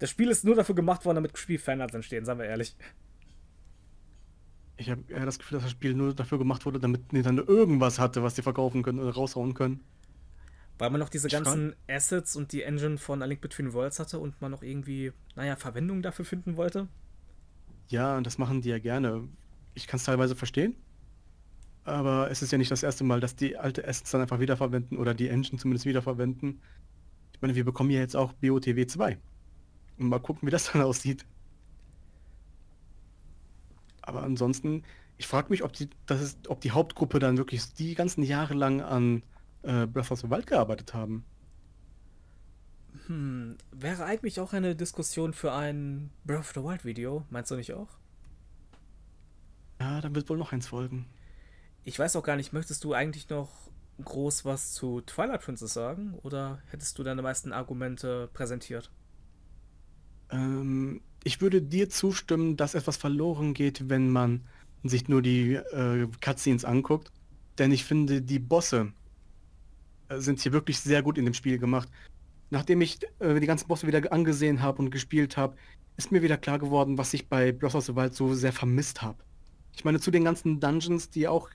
Das Spiel ist nur dafür gemacht worden, damit Spielfanarts entstehen, seien wir ehrlich. Ich habe eher das Gefühl, dass das Spiel nur dafür gemacht wurde, damit Nintendo irgendwas hatte, was sie verkaufen können oder raushauen können. Weil man noch diese ganzen Assets und die Engine von A Link Between Worlds hatte und man noch irgendwie, naja, Verwendung dafür finden wollte. Ja, und das machen die ja gerne. Ich kann es teilweise verstehen. Aber es ist ja nicht das erste Mal, dass die alte Assets dann einfach wiederverwenden oder die Engine zumindest wiederverwenden. Ich meine, wir bekommen ja jetzt auch B O T W zwei. Und mal gucken, wie das dann aussieht. Aber ansonsten, ich frage mich, ob die, das ist, ob die Hauptgruppe dann wirklich die ganzen Jahre lang an äh, Breath of the Wild gearbeitet haben. Hm, wäre eigentlich auch eine Diskussion für ein Breath of the Wild Video, meinst du nicht auch? Ja, dann wird wohl noch eins folgen. Ich weiß auch gar nicht, möchtest du eigentlich noch groß was zu Twilight Princess sagen? Oder hättest du deine meisten Argumente präsentiert? Ähm, ich würde dir zustimmen, dass etwas verloren geht, wenn man sich nur die äh, Cutscenes anguckt. Denn ich finde, die Bosse äh, sind hier wirklich sehr gut in dem Spiel gemacht. Nachdem ich äh, die ganzen Bosse wieder angesehen habe und gespielt habe, ist mir wieder klar geworden, was ich bei Breath of the Wild so sehr vermisst habe. Ich meine, zu den ganzen Dungeons, die auch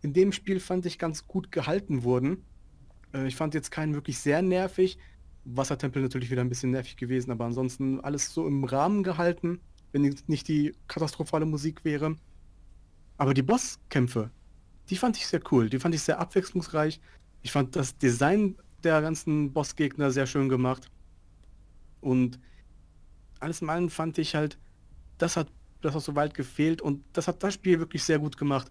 in dem Spiel fand ich ganz gut gehalten wurden. Ich fand jetzt keinen wirklich sehr nervig. Wassertempel natürlich wieder ein bisschen nervig gewesen, aber ansonsten alles so im Rahmen gehalten, wenn nicht die katastrophale Musik wäre. Aber die Bosskämpfe, die fand ich sehr cool. Die fand ich sehr abwechslungsreich. Ich fand das Design der ganzen Bossgegner sehr schön gemacht. Und alles in allem fand ich halt, das hat das auch so weit gefehlt und das hat das Spiel wirklich sehr gut gemacht.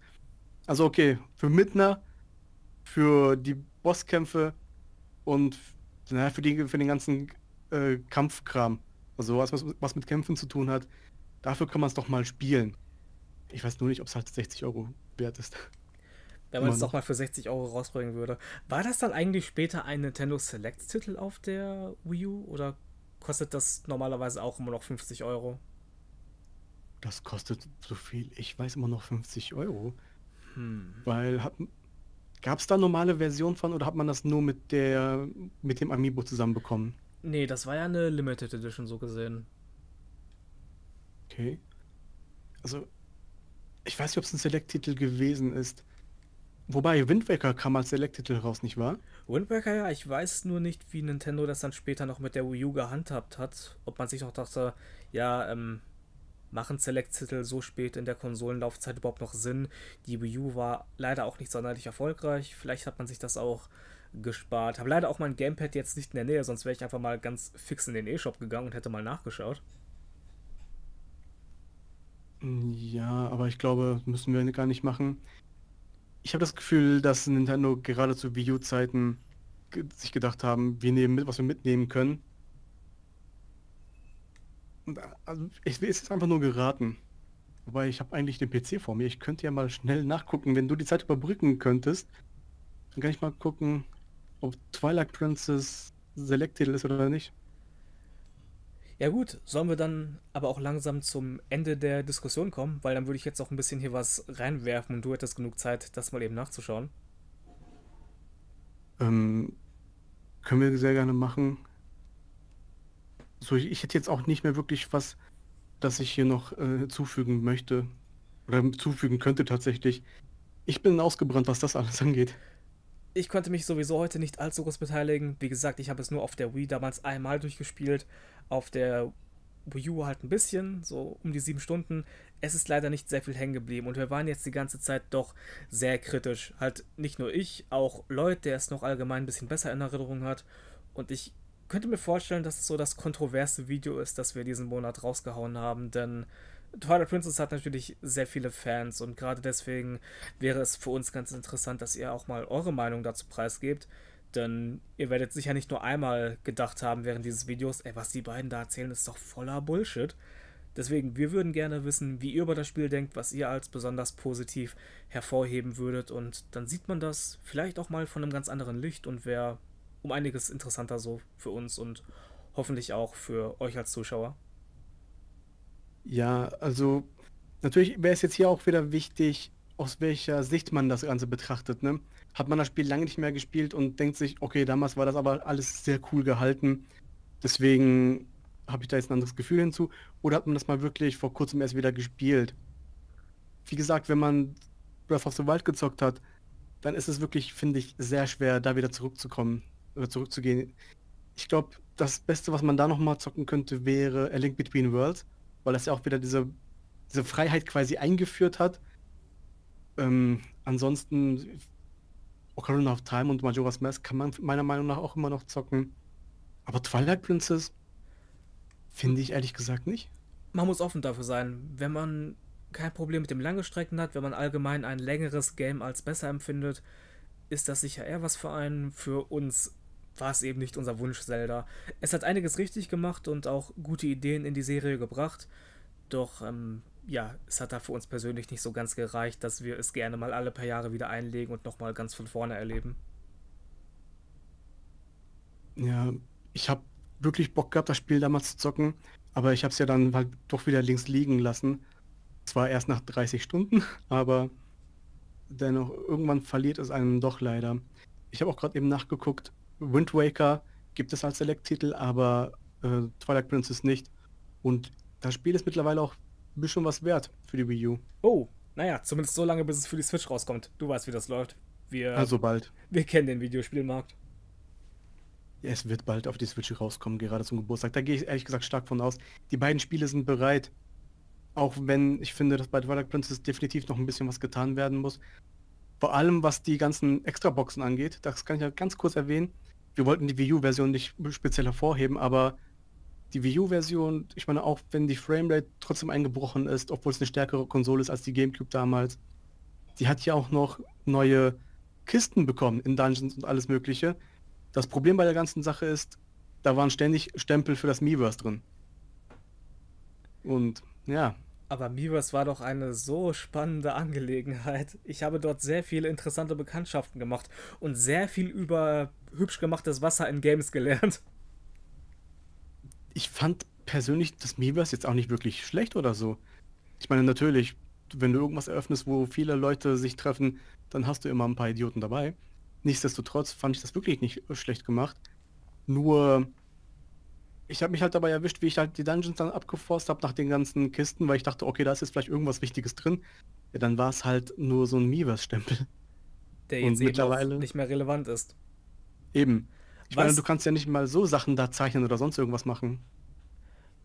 Also okay, für Midna, für die Bosskämpfe und naja, für, die, für den ganzen äh, Kampfkram, also was, was mit Kämpfen zu tun hat, dafür kann man es doch mal spielen. Ich weiß nur nicht, ob es halt sechzig Euro wert ist. Wenn man es doch mal für sechzig Euro rausbringen würde. War das dann eigentlich später ein Nintendo Select-Titel auf der Wii U oder kostet das normalerweise auch immer noch fünfzig Euro? Das kostet so viel, ich weiß immer noch fünfzig Euro. Hm. Weil, gab es da normale Version von oder hat man das nur mit der mit dem Amiibo zusammenbekommen? Nee, das war ja eine Limited Edition, so gesehen. Okay. Also, ich weiß nicht, ob es ein Select-Titel gewesen ist. Wobei, Wind Waker kam als Select-Titel raus, nicht wahr? Wind Waker, ja, ich weiß nur nicht, wie Nintendo das dann später noch mit der Wii U gehandhabt hat. Ob man sich noch dachte, ja, ähm, machen Select-Titel so spät in der Konsolenlaufzeit überhaupt noch Sinn? Die Wii U war leider auch nicht sonderlich erfolgreich. Vielleicht hat man sich das auch gespart. Habe leider auch mein Gamepad jetzt nicht in der Nähe, sonst wäre ich einfach mal ganz fix in den E-Shop gegangen und hätte mal nachgeschaut. Ja, aber ich glaube, müssen wir gar nicht machen. Ich habe das Gefühl, dass Nintendo gerade zu Wii U-Zeiten sich gedacht haben, wir nehmen mit, was wir mitnehmen können. Und also ich, es ist einfach nur geraten. Wobei, ich habe eigentlich den P C vor mir. Ich könnte ja mal schnell nachgucken, wenn du die Zeit überbrücken könntest. Dann kann ich mal gucken, ob Twilight Princess Select-Titel ist oder nicht. Ja gut, sollen wir dann aber auch langsam zum Ende der Diskussion kommen, weil dann würde ich jetzt auch ein bisschen hier was reinwerfen und du hättest genug Zeit, das mal eben nachzuschauen. Ähm, können wir sehr gerne machen. So, ich, ich hätte jetzt auch nicht mehr wirklich was, das ich hier noch äh, zufügen möchte oder zufügen könnte tatsächlich. Ich bin ausgebrannt, was das alles angeht. Ich konnte mich sowieso heute nicht allzu groß beteiligen. Wie gesagt, ich habe es nur auf der Wii damals einmal durchgespielt, auf der Wii U halt ein bisschen, so um die sieben Stunden. Es ist leider nicht sehr viel hängen geblieben und wir waren jetzt die ganze Zeit doch sehr kritisch. Halt nicht nur ich, auch Leute, der es noch allgemein ein bisschen besser in Erinnerung hat. Und ich könnte mir vorstellen, dass es so das kontroverse Video ist, das wir diesen Monat rausgehauen haben, denn Twilight Princess hat natürlich sehr viele Fans und gerade deswegen wäre es für uns ganz interessant, dass ihr auch mal eure Meinung dazu preisgebt, denn ihr werdet sicher nicht nur einmal gedacht haben während dieses Videos, ey, was die beiden da erzählen, ist doch voller Bullshit. Deswegen, wir würden gerne wissen, wie ihr über das Spiel denkt, was ihr als besonders positiv hervorheben würdet und dann sieht man das vielleicht auch mal von einem ganz anderen Licht und wäre um einiges interessanter so für uns und hoffentlich auch für euch als Zuschauer. Ja, also natürlich wäre es jetzt hier auch wieder wichtig, aus welcher Sicht man das Ganze betrachtet, ne? Hat man das Spiel lange nicht mehr gespielt und denkt sich, okay, damals war das aber alles sehr cool gehalten, deswegen habe ich da jetzt ein anderes Gefühl hinzu, oder hat man das mal wirklich vor kurzem erst wieder gespielt? Wie gesagt, wenn man Breath of the Wild gezockt hat, dann ist es wirklich, finde ich, sehr schwer, da wieder zurückzukommen oder zurückzugehen. Ich glaube, das Beste, was man da nochmal zocken könnte, wäre A Link Between Worlds, weil das ja auch wieder diese, diese Freiheit quasi eingeführt hat. Ähm, ansonsten Ocarina of Time und Majora's Mask kann man meiner Meinung nach auch immer noch zocken. Aber Twilight Princess finde ich ehrlich gesagt nicht. Man muss offen dafür sein. Wenn man kein Problem mit dem Langgestreckten hat, wenn man allgemein ein längeres Game als besser empfindet, ist das sicher eher was für einen. Für uns war es eben nicht unser Wunsch Zelda. Es hat einiges richtig gemacht und auch gute Ideen in die Serie gebracht, doch ähm, ja, es hat da für uns persönlich nicht so ganz gereicht, dass wir es gerne mal alle paar Jahre wieder einlegen und nochmal ganz von vorne erleben. Ja, ich habe wirklich Bock gehabt, das Spiel damals zu zocken, aber ich habe es ja dann halt doch wieder links liegen lassen. Zwar erst nach dreißig Stunden, aber dennoch, irgendwann verliert es einem doch leider. Ich habe auch gerade eben nachgeguckt, Wind Waker gibt es als Select-Titel, aber äh, Twilight Princess nicht. Und das Spiel ist mittlerweile auch ein bisschen was wert für die Wii U. Oh, naja, zumindest so lange, bis es für die Switch rauskommt. Du weißt, wie das läuft. Wir, also bald. Wir kennen den Videospielmarkt. Ja, es wird bald auf die Switch rauskommen, gerade zum Geburtstag. Da gehe ich ehrlich gesagt stark von aus. Die beiden Spiele sind bereit. Auch wenn ich finde, dass bei Twilight Princess definitiv noch ein bisschen was getan werden muss. Vor allem, was die ganzen Extra-Boxen angeht. Das kann ich ja ganz kurz erwähnen. Wir wollten die Wii U-Version nicht speziell hervorheben, aber die Wii U-Version, ich meine, auch wenn die Framerate trotzdem eingebrochen ist, obwohl es eine stärkere Konsole ist als die GameCube damals, die hat ja auch noch neue Kisten bekommen in Dungeons und alles Mögliche. Das Problem bei der ganzen Sache ist, da waren ständig Stempel für das Miiverse drin. Und ja. Aber Miiverse war doch eine so spannende Angelegenheit. Ich habe dort sehr viele interessante Bekanntschaften gemacht und sehr viel über hübsch gemachtes Wasser in Games gelernt. Ich fand persönlich das Miiverse jetzt auch nicht wirklich schlecht oder so. Ich meine, natürlich, wenn du irgendwas eröffnest, wo viele Leute sich treffen, dann hast du immer ein paar Idioten dabei. Nichtsdestotrotz fand ich das wirklich nicht schlecht gemacht. Nur ich habe mich halt dabei erwischt, wie ich halt die Dungeons dann abgeforst habe nach den ganzen Kisten, weil ich dachte, okay, da ist jetzt vielleicht irgendwas Wichtiges drin. Ja, dann war es halt nur so ein Miiverse-Stempel. Der jetzt mittlerweile nicht mehr relevant ist. Eben. Ich Was? meine, du kannst ja nicht mal so Sachen da zeichnen oder sonst irgendwas machen.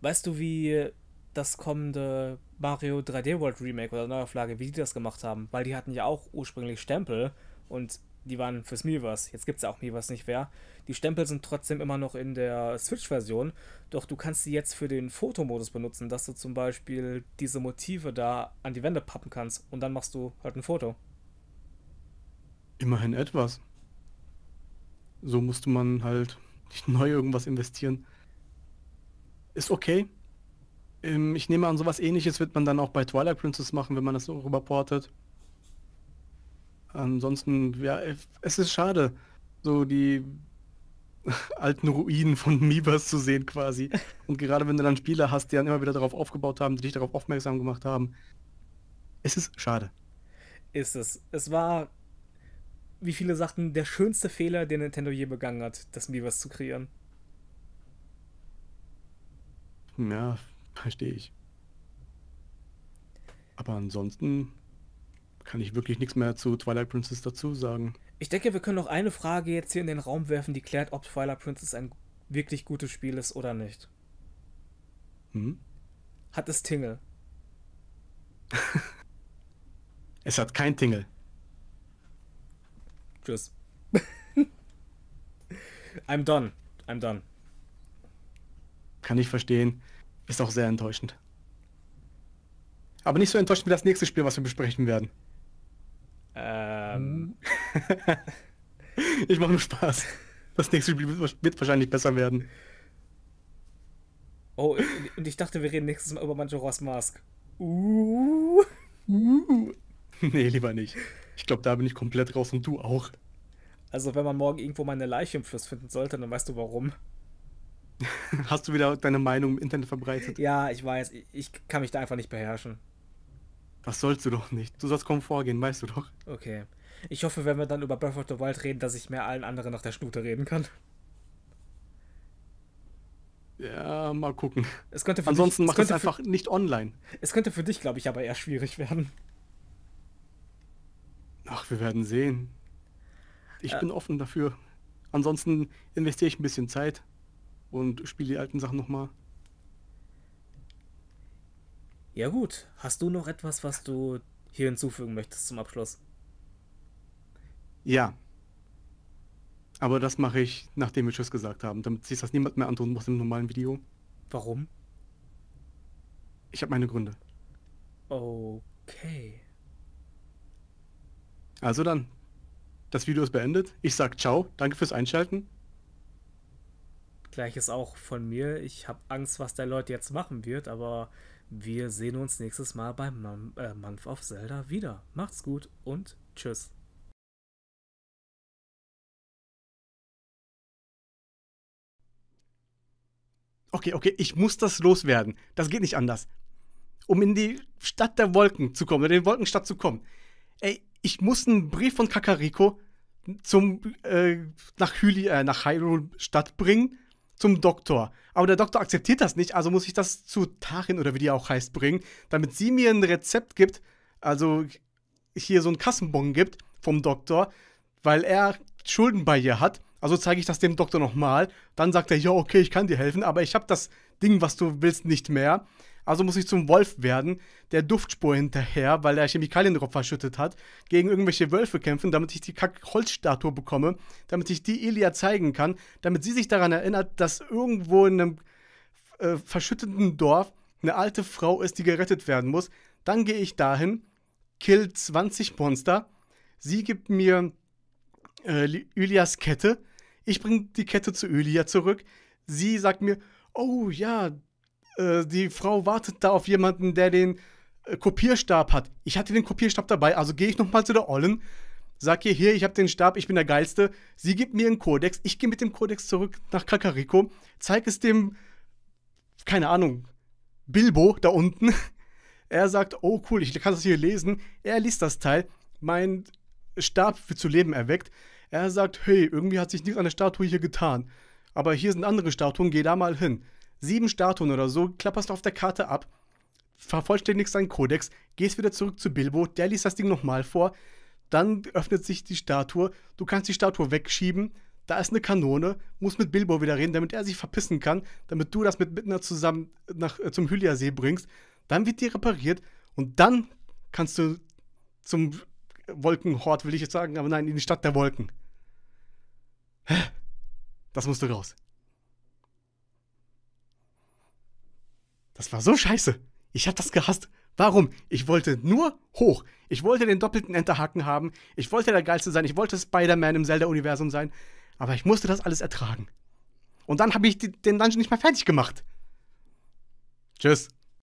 Weißt du, wie das kommende Mario drei D World Remake oder Neuauflage, wie die das gemacht haben? Weil die hatten ja auch ursprünglich Stempel und die waren fürs Miiverse. Jetzt gibt es ja auch Miiverse nicht mehr. Die Stempel sind trotzdem immer noch in der Switch-Version, doch du kannst sie jetzt für den Fotomodus benutzen, dass du zum Beispiel diese Motive da an die Wände pappen kannst und dann machst du halt ein Foto. Immerhin etwas. So musste man halt nicht neu irgendwas investieren. Ist okay. Ich nehme an, sowas Ähnliches wird man dann auch bei Twilight Princess machen, wenn man das so rüberportet. Ansonsten, ja, es ist schade, so die alten Ruinen von Miiverse zu sehen quasi. Und gerade wenn du dann Spieler hast, die dann immer wieder darauf aufgebaut haben, die dich darauf aufmerksam gemacht haben. Es ist schade. Ist es. Es war, wie viele sagten, der schönste Fehler, den Nintendo je begangen hat, das Miiverse zu kreieren. Ja, verstehe ich. Aber ansonsten kann ich wirklich nichts mehr zu Twilight Princess dazu sagen. Ich denke, wir können noch eine Frage jetzt hier in den Raum werfen, die klärt, ob Twilight Princess ein wirklich gutes Spiel ist oder nicht. Hm? Hat es Tingle? Es hat kein Tingle. Tschüss. I'm done. I'm done. Kann ich verstehen. Ist auch sehr enttäuschend. Aber nicht so enttäuschend wie das nächste Spiel, was wir besprechen werden. Ähm. Ich mache nur Spaß. Das nächste Spiel wird wahrscheinlich besser werden. Oh, und ich dachte, wir reden nächstes Mal über Majora's Mask. Uh. Uh. Nee, lieber nicht. Ich glaube, da bin ich komplett raus und du auch. Also, wenn man morgen irgendwo mal eine Leiche im Fluss finden sollte, dann weißt du warum. Hast du wieder deine Meinung im Internet verbreitet? Ja, ich weiß. Ich, ich kann mich da einfach nicht beherrschen. Das sollst du doch nicht. Du sollst kaum vorgehen, weißt du doch. Okay. Ich hoffe, wenn wir dann über Breath of the Wild reden, dass ich mehr allen anderen nach der Schnute reden kann. Ja, mal gucken. Es könnte für Ansonsten dich, mach es das einfach für, nicht online. Es könnte für dich, glaube ich, aber eher schwierig werden. Ach, wir werden sehen. Ich äh, bin offen dafür. Ansonsten investiere ich ein bisschen Zeit und spiele die alten Sachen nochmal. Ja gut, hast du noch etwas, was du hier hinzufügen möchtest zum Abschluss? Ja. Aber das mache ich, nachdem wir Tschüss gesagt haben, damit sich das niemand mehr antun muss im normalen Video. Warum? Ich habe meine Gründe. Okay. Also dann. Das Video ist beendet. Ich sag ciao. Danke fürs Einschalten. Gleiches auch von mir. Ich habe Angst, was der Leute jetzt machen wird, aber wir sehen uns nächstes Mal beim Mom äh, Month of Zelda wieder. Macht's gut und tschüss. Okay, okay, ich muss das loswerden. Das geht nicht anders. Um in die Stadt der Wolken zu kommen, in die Wolkenstadt zu kommen. Ey, ich muss einen Brief von Kakariko zum, äh, nach, Hyli, äh, nach Hyrule Stadt bringen. Zum Doktor. Aber der Doktor akzeptiert das nicht, also muss ich das zu Tarin oder wie die auch heißt bringen, damit sie mir ein Rezept gibt, also hier so einen Kassenbon gibt vom Doktor, weil er Schulden bei ihr hat. Also zeige ich das dem Doktor nochmal. Dann sagt er, ja, okay, ich kann dir helfen, aber ich habe das Ding, was du willst, nicht mehr. Also muss ich zum Wolf werden, der Duftspur hinterher, weil er Chemikalien drauf verschüttet hat, gegen irgendwelche Wölfe kämpfen, damit ich die Kack-Holzstatue bekomme, damit ich die Ilia zeigen kann, damit sie sich daran erinnert, dass irgendwo in einem äh, verschütteten Dorf eine alte Frau ist, die gerettet werden muss. Dann gehe ich dahin, kill zwanzig Monster, sie gibt mir äh, Ilias Kette, ich bringe die Kette zu Ilia zurück, sie sagt mir, oh ja, die Frau wartet da auf jemanden, der den äh, Kopierstab hat. Ich hatte den Kopierstab dabei, also gehe ich nochmal zu der Ollen, sag ihr, hier, ich habe den Stab, ich bin der Geilste. Sie gibt mir einen Kodex, ich gehe mit dem Kodex zurück nach Kakariko, zeig es dem, keine Ahnung, Bilbo da unten. Er sagt, oh cool, ich kann das hier lesen. Er liest das Teil, mein Stab wird zu Leben erweckt. Er sagt, hey, irgendwie hat sich nichts an der Statue hier getan. Aber hier sind andere Statuen, geh da mal hin. Sieben Statuen oder so, klapperst du auf der Karte ab, vervollständigst deinen Kodex, gehst wieder zurück zu Bilbo, der liest das Ding nochmal vor, dann öffnet sich die Statue, du kannst die Statue wegschieben, da ist eine Kanone, musst mit Bilbo wieder reden, damit er sich verpissen kann, damit du das mit Midna zusammen nach, äh, zum Hylia-See bringst, dann wird die repariert und dann kannst du zum Wolkenhort, will ich jetzt sagen, aber nein, in die Stadt der Wolken. Das musst du raus. Das war so scheiße. Ich hab das gehasst. Warum? Ich wollte nur hoch. Ich wollte den doppelten Enterhaken haben. Ich wollte der Geilste sein. Ich wollte Spider-Man im Zelda-Universum sein. Aber ich musste das alles ertragen. Und dann habe ich den Dungeon nicht mehr fertig gemacht. Tschüss.